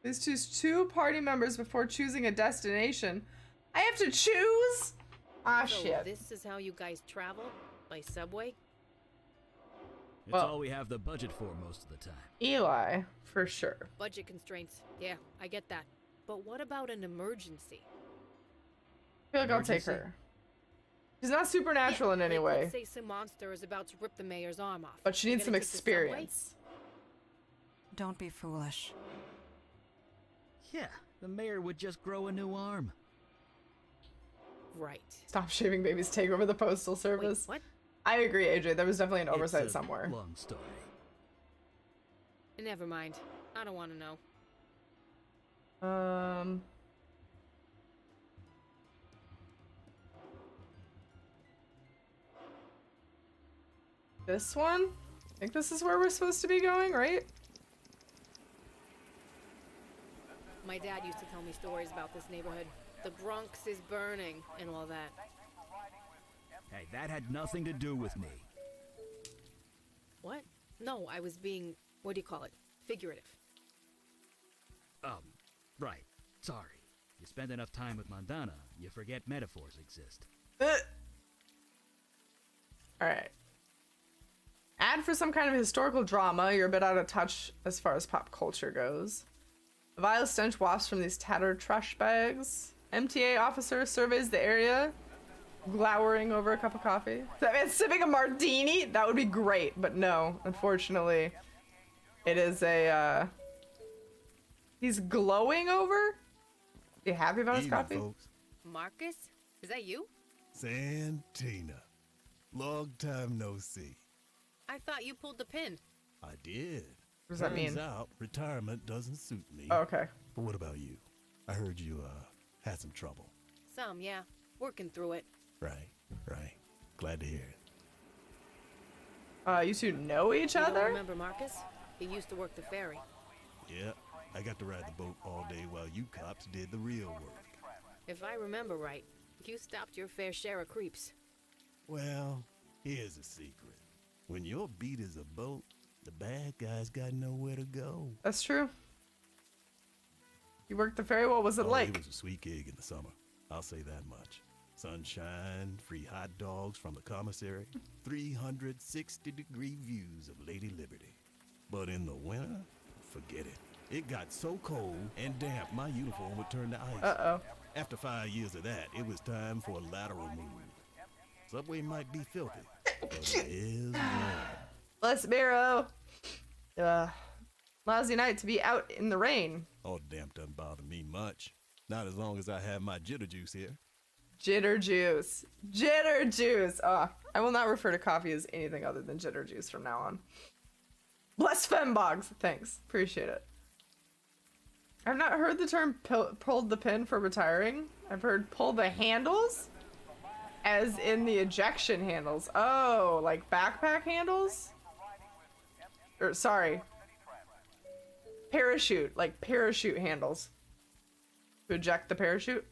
Please choose two party members before choosing a destination. I have to choose? Ah, so shit. This is how you guys travel? By subway? It's well, all we have the budget for most of the time. Eli, for sure. Budget constraints. Yeah, I get that. But what about an emergency? I feel like emergency? I'll take her. She's not supernatural yeah, in any way. Say some monster is about to rip the mayor's arm off. But she needs some experience. Don't be foolish. Yeah, the mayor would just grow a new arm. Right. Stop shaving babies, take over the postal service. Wait, what? I agree, A J. There was definitely an oversight it's a somewhere. Long story. Never mind. I don't want to know. Um. This one? I think this is where we're supposed to be going, right? My dad used to tell me stories about this neighborhood. The Bronx is burning and all that. Hey, that had nothing to do with me. What? No, I was being, what do you call it? Figurative. Um, right. Sorry. You spend enough time with Mandana, you forget metaphors exist. Uh. Alright. Add for some kind of historical drama, you're a bit out of touch as far as pop culture goes. A vile stench wafts from these tattered trash bags. M T A officer surveys the area, glowering over a cup of coffee. That man's sipping a martini? That would be great, but no, unfortunately. It is a, uh... He's glowing over? Are you happy about his Evening, coffee? Folks. Marcus? Is that you? Santina. Long time no see. I thought you pulled the pin. I did. What does Turns that mean? Out, retirement doesn't suit me. Oh, okay. But what about you? I heard you, uh, had some trouble. Some, yeah. Working through it. Right, right. Glad to hear it. Uh, you two know each you other? Don't remember Marcus? He used to work the ferry. Yeah, I got to ride the boat all day while you cops did the real work. If I remember right, you stopped your fair share of creeps. Well, here's a secret. When your beat is a boat, the bad guys got nowhere to go. That's true. You worked the ferry. What was it oh, like? It was a sweet gig in the summer. I'll say that much. Sunshine, free hot dogs from the commissary, three hundred sixty degree views of Lady Liberty. But in the winter, forget it. It got so cold and damp, my uniform would turn to ice. Uh-oh. After five years of that, it was time for a lateral move. Subway might be filthy. Bless Barrow. Uh, lousy night to be out in the rain. Oh, damn, doesn't bother me much. Not as long as I have my jitter juice here. Jitter juice. Jitter juice. Ah, oh, I will not refer to coffee as anything other than jitter juice from now on. Bless Fembogs. Thanks. Appreciate it. I've not heard the term pulled the pin for retiring. I've heard pull the handles. As in the ejection handles. Oh, like backpack handles? Or, sorry. Parachute. Like parachute handles. To eject the parachute?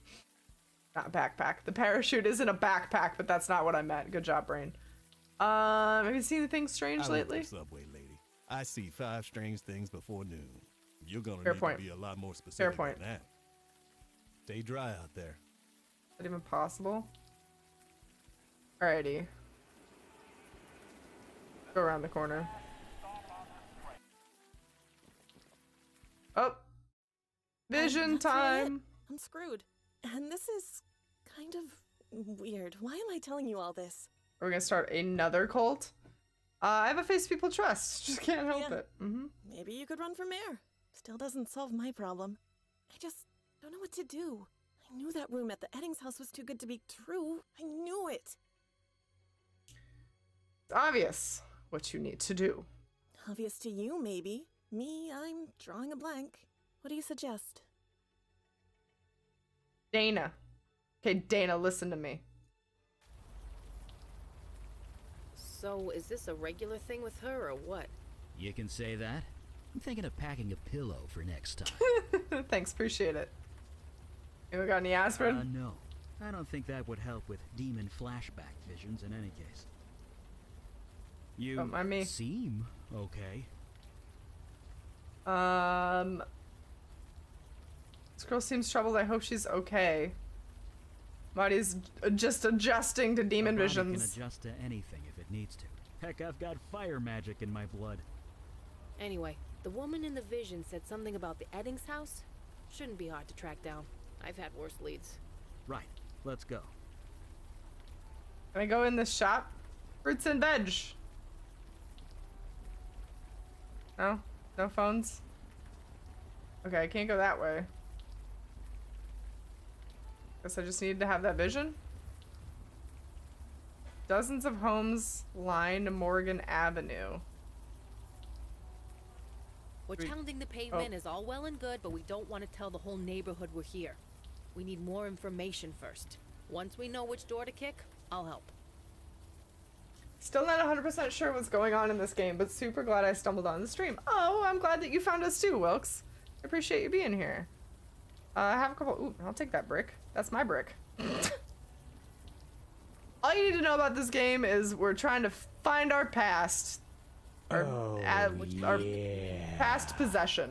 Not backpack. The parachute isn't a backpack, but that's not what I meant. Good job, brain. Um, uh, have you seen anything strange I lately? Subway lady. I see five strange things before noon. You're gonna Fair need point. To be a lot more specific Fair point. Than that. Stay dry out there. Is that even possible? Alrighty. Go around the corner. Oh! Vision time! I'm screwed. And this is kind of weird. Why am I telling you all this? We're gonna start another cult? Uh, I have a face people trust. Just can't help yeah. it. Mm-hmm. Maybe you could run for mayor. Still doesn't solve my problem. I just don't know what to do. I knew that room at the Eddings house was too good to be true. I knew it. It's obvious what you need to do. Obvious to you, maybe. Me, I'm drawing a blank. What do you suggest? Dana. Okay, Dana, listen to me. So, is this a regular thing with her or what? You can say that. I'm thinking of packing a pillow for next time. Thanks, appreciate it. You got any aspirin? Uh, no. I don't think that would help with demon flashback visions in any case. You don't mind me. Seem okay. Um, this girl seems troubled. I hope she's okay. Marty's just adjusting to demon Nobody visions. Can adjust to anything if it needs to. Heck, I've got fire magic in my blood. Anyway, the woman in the vision said something about the Eddings house. Shouldn't be hard to track down. I've had worse leads. Right. Let's go. Can I go in this shop? Fruits and veg. No? No phones? Okay, I can't go that way. Guess I just needed to have that vision. Dozens of homes line Morgan Avenue. We're pounding the pavement is all well and good, but we don't want to tell the whole neighborhood we're here. We need more information first. Once we know which door to kick, I'll help. Still not one hundred percent sure what's going on in this game, but super glad I stumbled on the stream. Oh, I'm glad that you found us too, Wilkes. I appreciate you being here. Uh, I have a couple... Ooh, I'll take that brick. That's my brick. All you need to know about this game is we're trying to find our past. Our, oh, uh, our yeah. past possession.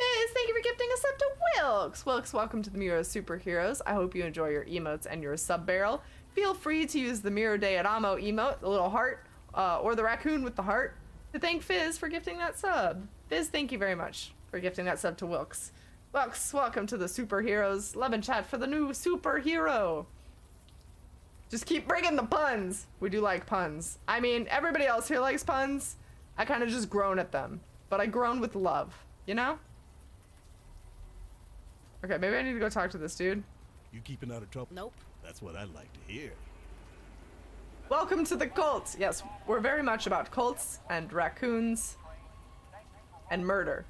Is, thank you for gifting a sub to Wilkes. Wilkes, welcome to the Mirror of Superheroes. I hope you enjoy your emotes and your sub barrel. Feel free to use the Mirror de Adamo emote, the little heart, uh, or the raccoon with the heart, to thank Fizz for gifting that sub. Fizz, thank you very much for gifting that sub to Wilkes. Wilkes, welcome to the Superheroes. Love and chat for the new superhero. Just keep bringing the puns. We do like puns. I mean, everybody else here likes puns. I kind of just groan at them, but I groan with love, you know? Okay, maybe I need to go talk to this dude. You keeping out of trouble? Nope. That's what I'd like to hear. Welcome to the cult. Yes, we're very much about cults and raccoons and murder.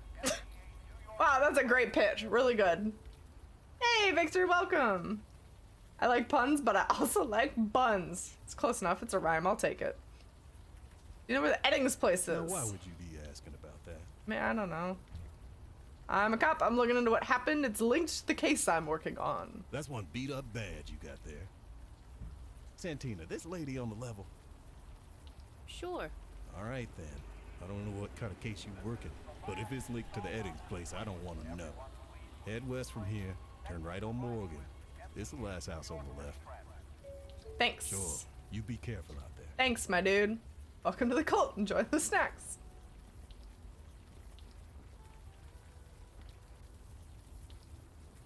Wow, that's a great pitch. Really good. Hey, Victor, welcome. I like puns, but I also like buns. It's close enough. It's a rhyme. I'll take it. You know where the Eddings place is? Now, why would you be asking about that? Man, I don't know. I'm a cop. I'm looking into what happened. It's linked to the case I'm working on. That's one beat up badge you got there. Santina, this lady on the level. Sure. All right, then. I don't know what kind of case you working, but if it's linked to the Eddings place, I don't want to know. Head west from here. Turn right on Morgan. This is the last house on the left. Thanks. Sure. You be careful out there. Thanks, my dude. Welcome to the cult. Enjoy the snacks.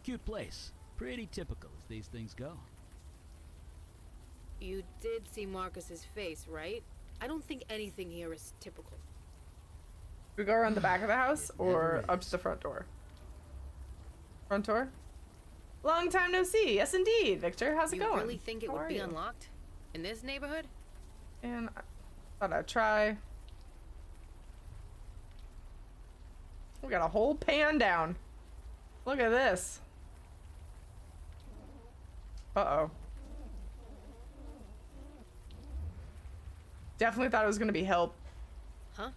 Cute place. Pretty typical as these things go. You did see Marcus's face, right? I don't think anything here is typical. We go around the back of the house or up to the front door? Front door? Long time no see. Yes, indeed. Victor, how's it going? You really think it would be unlocked? In this neighborhood? And I thought I'd try. We got a whole pan down. Look at this. Uh-oh. Definitely thought it was gonna be help. Huh?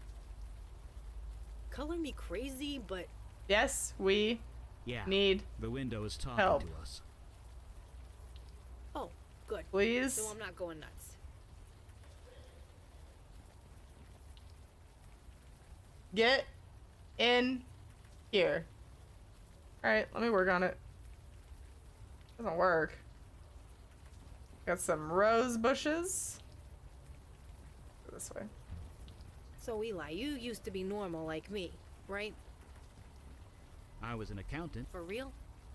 Color me crazy, but yes, we yeah. need the window is talking help. to us. Oh, good. Please. So I'm not going nuts. Get in here. All right, let me work on it. Doesn't work. Got some rose bushes. Go this way. So Eli, you used to be normal like me, right? I was an accountant. For real?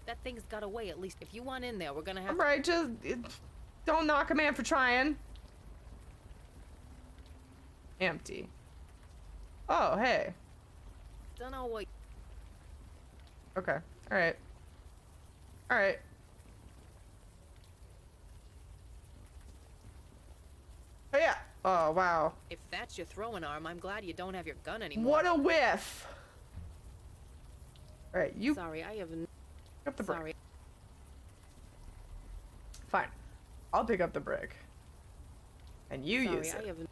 That thing's got away. At least if you want in there, we're gonna have. All right, just it, don't knock a man for trying. Empty. Oh hey. Don't know what. Okay. All right. All right. Oh yeah. Oh wow. If that's your throwing arm, I'm glad you don't have your gun anymore. What a whiff. All right, you. Sorry, I haven't. Pick up the brick. Sorry. Fine. I'll pick up the brick. And you Sorry, use it. I haven't...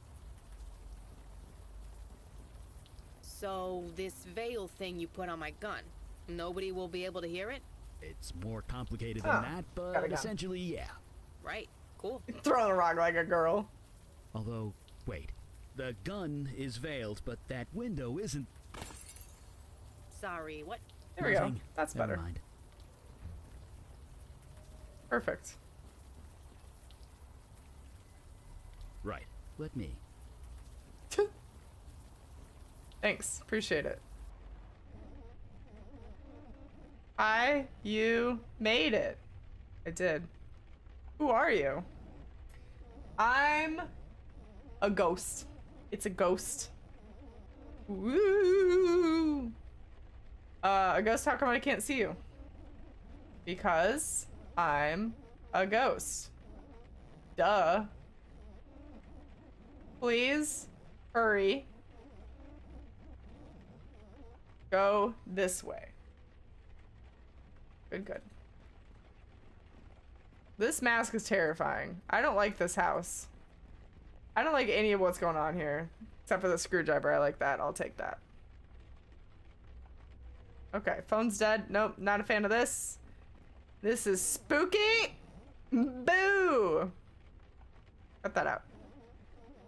So this veil thing you put on my gun. Nobody will be able to hear it? It's more complicated than oh, that, but essentially, yeah. Right, cool. Throwing a rock like a girl. Although, wait. The gun is veiled, but that window isn't. Sorry, what? There we Nothing. go. That's Never better. Mind. Perfect. Right, let me. Thanks, appreciate it. I, you made it. I did. Who are you? I'm a ghost. It's a ghost. Woo! Uh, a ghost, how come I can't see you? Because I'm a ghost. Duh. Please hurry. Go this way. Good, good. This mask is terrifying. I don't like this house. I don't like any of what's going on here. Except for the screwdriver. I like that. I'll take that. Okay, phone's dead. Nope, not a fan of this. This is spooky. Boo! Cut that out.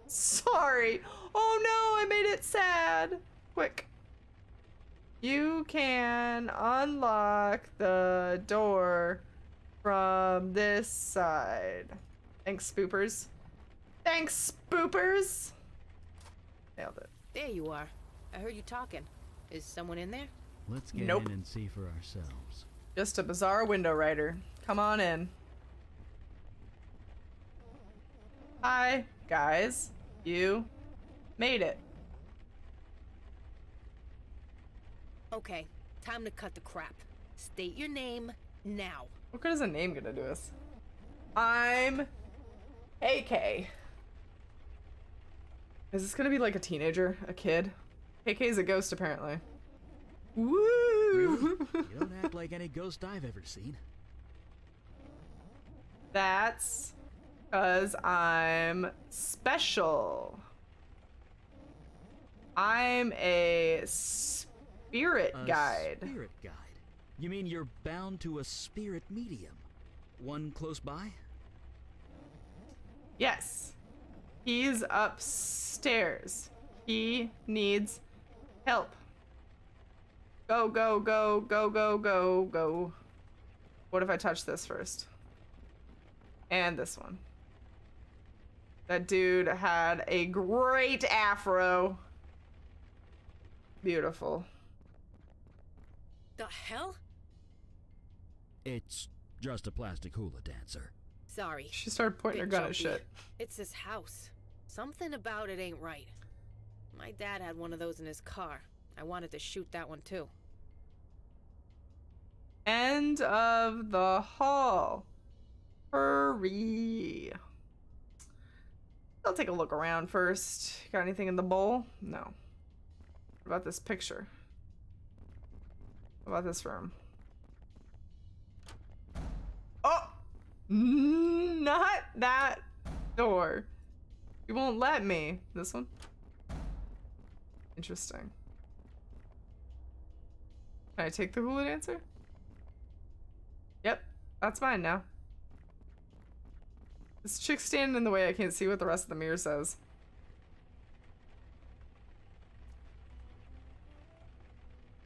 Sorry. Oh no, I made it sad. Quick. You can unlock the door from this side. Thanks, spoopers. Thanks, spoopers! Nailed it. There you are. I heard you talking. Is someone in there? Let's get nope. in and see for ourselves. Just a bizarre window rider. Come on in. Hi, guys. You made it. Okay, time to cut the crap. State your name now. What good is a name gonna do us? I'm A K. Is this gonna be like a teenager? A kid? A K's a ghost, apparently. Woo! Really? You don't act like any ghost I've ever seen. That's because I'm special. I'm a spirit a guide. Spirit guide. You mean you're bound to a spirit medium? One close by? Yes. He's upstairs. He needs help. Go, go, go, go, go, go, go. What if I touch this first? And this one. That dude had a great afro. Beautiful. The hell? It's just a plastic hula dancer. Sorry. She started pointing her gun at shit. It's this house. Something about it ain't right. My dad had one of those in his car. I wanted to shoot that one too. End of the hall. Hurry. I'll take a look around first. Got anything in the bowl? No. What about this picture? What about this room? Oh! Not that door. You won't let me. This one? Interesting. Can I take the hula dancer? Yep, that's mine now. This chick's standing in the way. I can't see what the rest of the mirror says.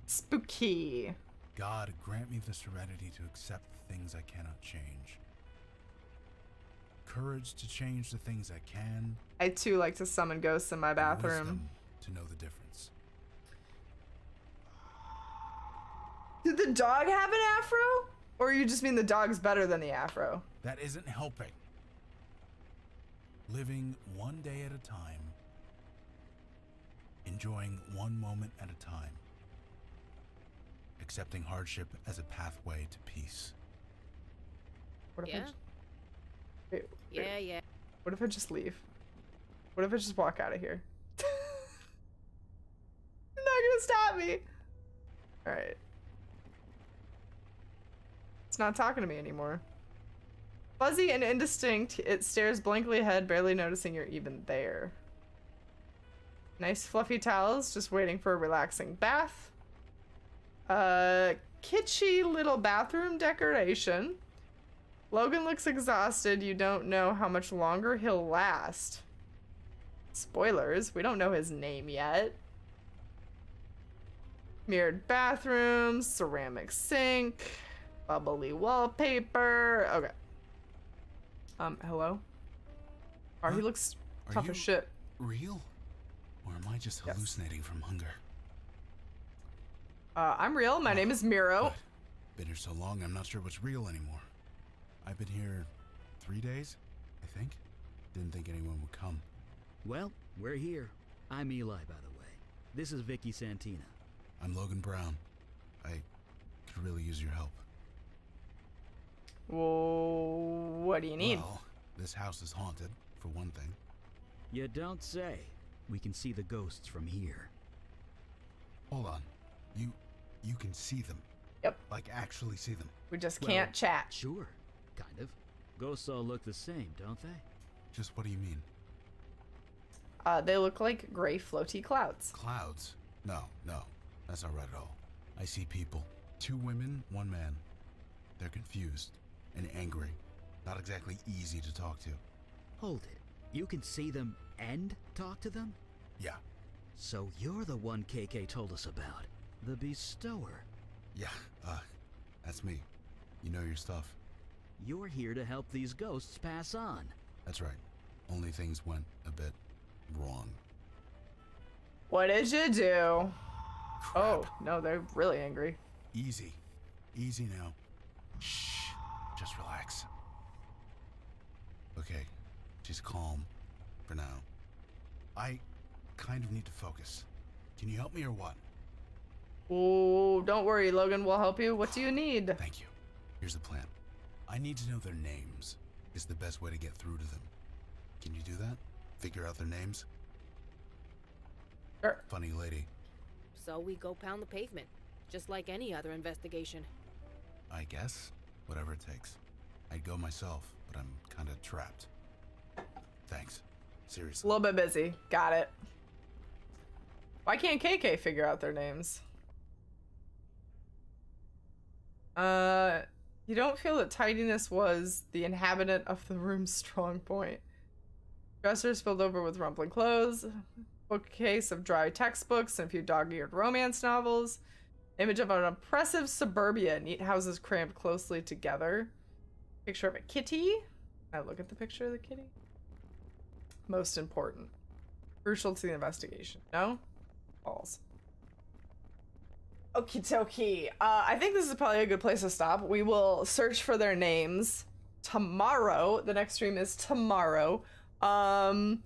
Spooky. God, grant me the serenity to accept the things I cannot change. Courage to change the things I can. I too like to summon ghosts in my bathroom. To know the difference. Did the dog have an afro? Or you just mean the dog's better than the afro? That isn't helping. Living one day at a time. Enjoying one moment at a time. Accepting hardship as a pathway to peace. What if yeah. I just... wait, wait. Yeah, yeah. What if I just leave? What if I just walk out of here? You're not gonna stop me! Alright. It's not talking to me anymore. Fuzzy and indistinct, it stares blankly ahead, barely noticing you're even there. Nice fluffy towels, just waiting for a relaxing bath. Uh, kitschy little bathroom decoration. Logan looks exhausted. You don't know how much longer he'll last. Spoilers, we don't know his name yet. Mirrored bathroom, ceramic sink, bubbly wallpaper. Okay. Um, hello? Are huh? He looks tough as shit. Real? Or am I just hallucinating yes. from hunger? Uh, I'm real. My oh, name is Miro. God. Been here so long, I'm not sure what's real anymore. I've been here three days, I think. Didn't think anyone would come. Well, we're here. I'm Eli, by the way. This is Vicky Santina. I'm Logan Brown. I could really use your help. Well, what do you need? Well, this house is haunted, for one thing. You don't say. We can see the ghosts from here. Hold on. You you can see them? Yep. Like, actually see them? We just can't well, chat. Sure. Kind of. Ghosts all look the same, don't they? Just what do you mean? Uh, they look like gray floaty clouds. Clouds? No, no. That's not right at all. I see people. Two women, one man. They're confused and angry. Not exactly easy to talk to. Hold it. You can see them and talk to them? Yeah. So you're the one K K told us about. The Bestower. Yeah, uh, that's me. You know your stuff. You're here to help these ghosts pass on. That's right. Only things went a bit wrong. What did you do? Crap. Oh, no, they're really angry. Easy. Easy now. Shh. Just relax. Okay. She's calm. For now. I kind of need to focus. Can you help me or what? Oh, don't worry, Logan. We'll help you. What do you need? Thank you. Here's the plan. I need to know their names. It's the best way to get through to them. Can you do that? Figure out their names? Sure. Funny lady. So we go pound the pavement, just like any other investigation. I guess. Whatever it takes. I'd go myself, but I'm kind of trapped. Thanks. Seriously. A little bit busy. Got it. Why can't K K figure out their names? Uh, you don't feel that tidiness was the inhabitant of the room's strong point. Dresser spilled over with rumpling clothes, bookcase of dry textbooks and a few dog-eared romance novels, image of an oppressive suburbia, neat houses crammed closely together, picture of a kitty. Can I look at the picture of the kitty? Most important. Crucial to the investigation. No? Balls. Okie dokie. Uh, I think this is probably a good place to stop. We will search for their names tomorrow. The next stream is tomorrow. Um,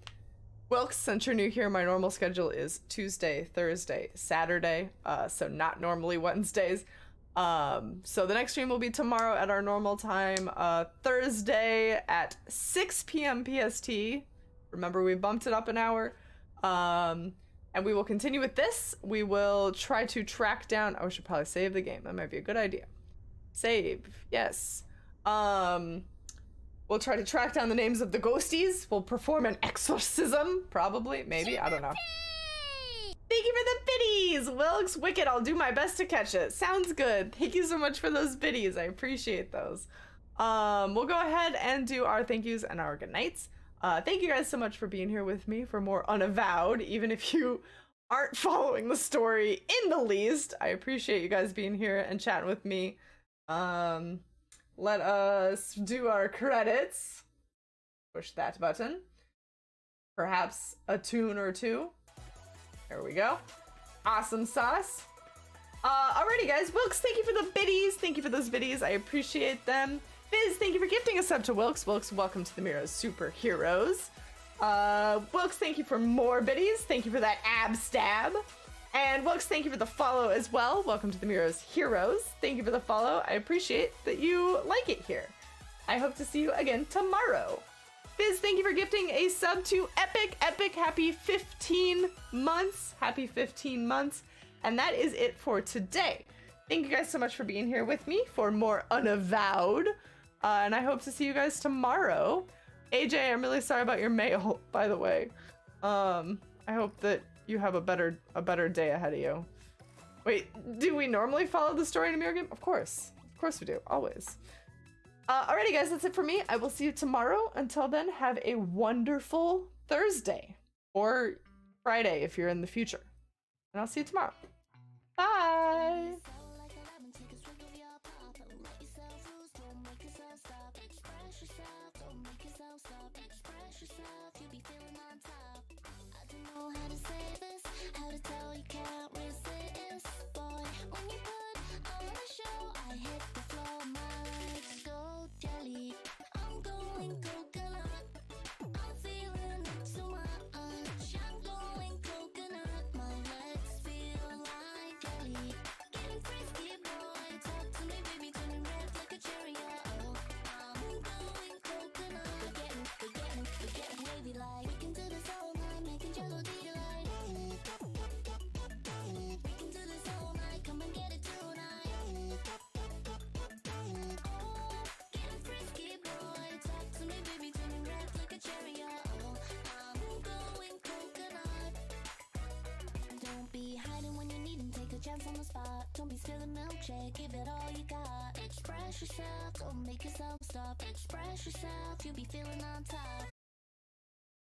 Wilkes, since you're new here, my normal schedule is Tuesday, Thursday, Saturday. Uh, so not normally Wednesdays. Um, so the next stream will be tomorrow at our normal time. Uh, Thursday at six P M P S T. Remember, we bumped it up an hour. Um, and we will continue with this. We will try to track down... Oh, we should probably save the game. That might be a good idea. Save. Yes. Um, we'll try to track down the names of the ghosties. We'll perform an exorcism. Probably. Maybe. I don't know. Thank you for the biddies! Wilkes Wicked, I'll do my best to catch it. Sounds good. Thank you so much for those biddies. I appreciate those. Um, we'll go ahead and do our thank yous and our good nights. Uh, thank you guys so much for being here with me for more Unavowed, even if you aren't following the story in the least. I appreciate you guys being here and chatting with me. Um, let us do our credits. Push that button. Perhaps a tune or two. There we go. Awesome sauce. Uh, alrighty, guys. Wilkes, thank you for the biddies. Thank you for those biddies. I appreciate them. Fizz, thank you for gifting a sub to Wilkes. Wilkes, welcome to the Mirror of Superheroes. Uh, Wilkes, thank you for more biddies. Thank you for that ab stab. And Wilkes, thank you for the follow as well. Welcome to the Mirror of Heroes. Thank you for the follow. I appreciate that you like it here. I hope to see you again tomorrow. Fizz, thank you for gifting a sub to Epic. Epic, happy fifteen months. Happy fifteen months. And that is it for today. Thank you guys so much for being here with me for more Unavowed. Uh, and I hope to see you guys tomorrow. A J, I'm really sorry about your mail, by the way. Um, I hope that you have a better a better day ahead of you. Wait, do we normally follow the story in a mirror game? Of course. Of course we do. Always. Uh, alrighty, guys. That's it for me. I will see you tomorrow. Until then, have a wonderful Thursday. Or Friday if you're in the future. And I'll see you tomorrow. Bye! Yourself, you'll be feeling on top. I don't know how to say this, how to tell you can't resist, boy. When you put on the show, I hit the floor, my legs go jelly. I'm going coconut. I'm on the spot. Don't be spilling milkshake, give it all you got. Express yourself, don't make yourself stop. Express yourself, you'll be feeling on top.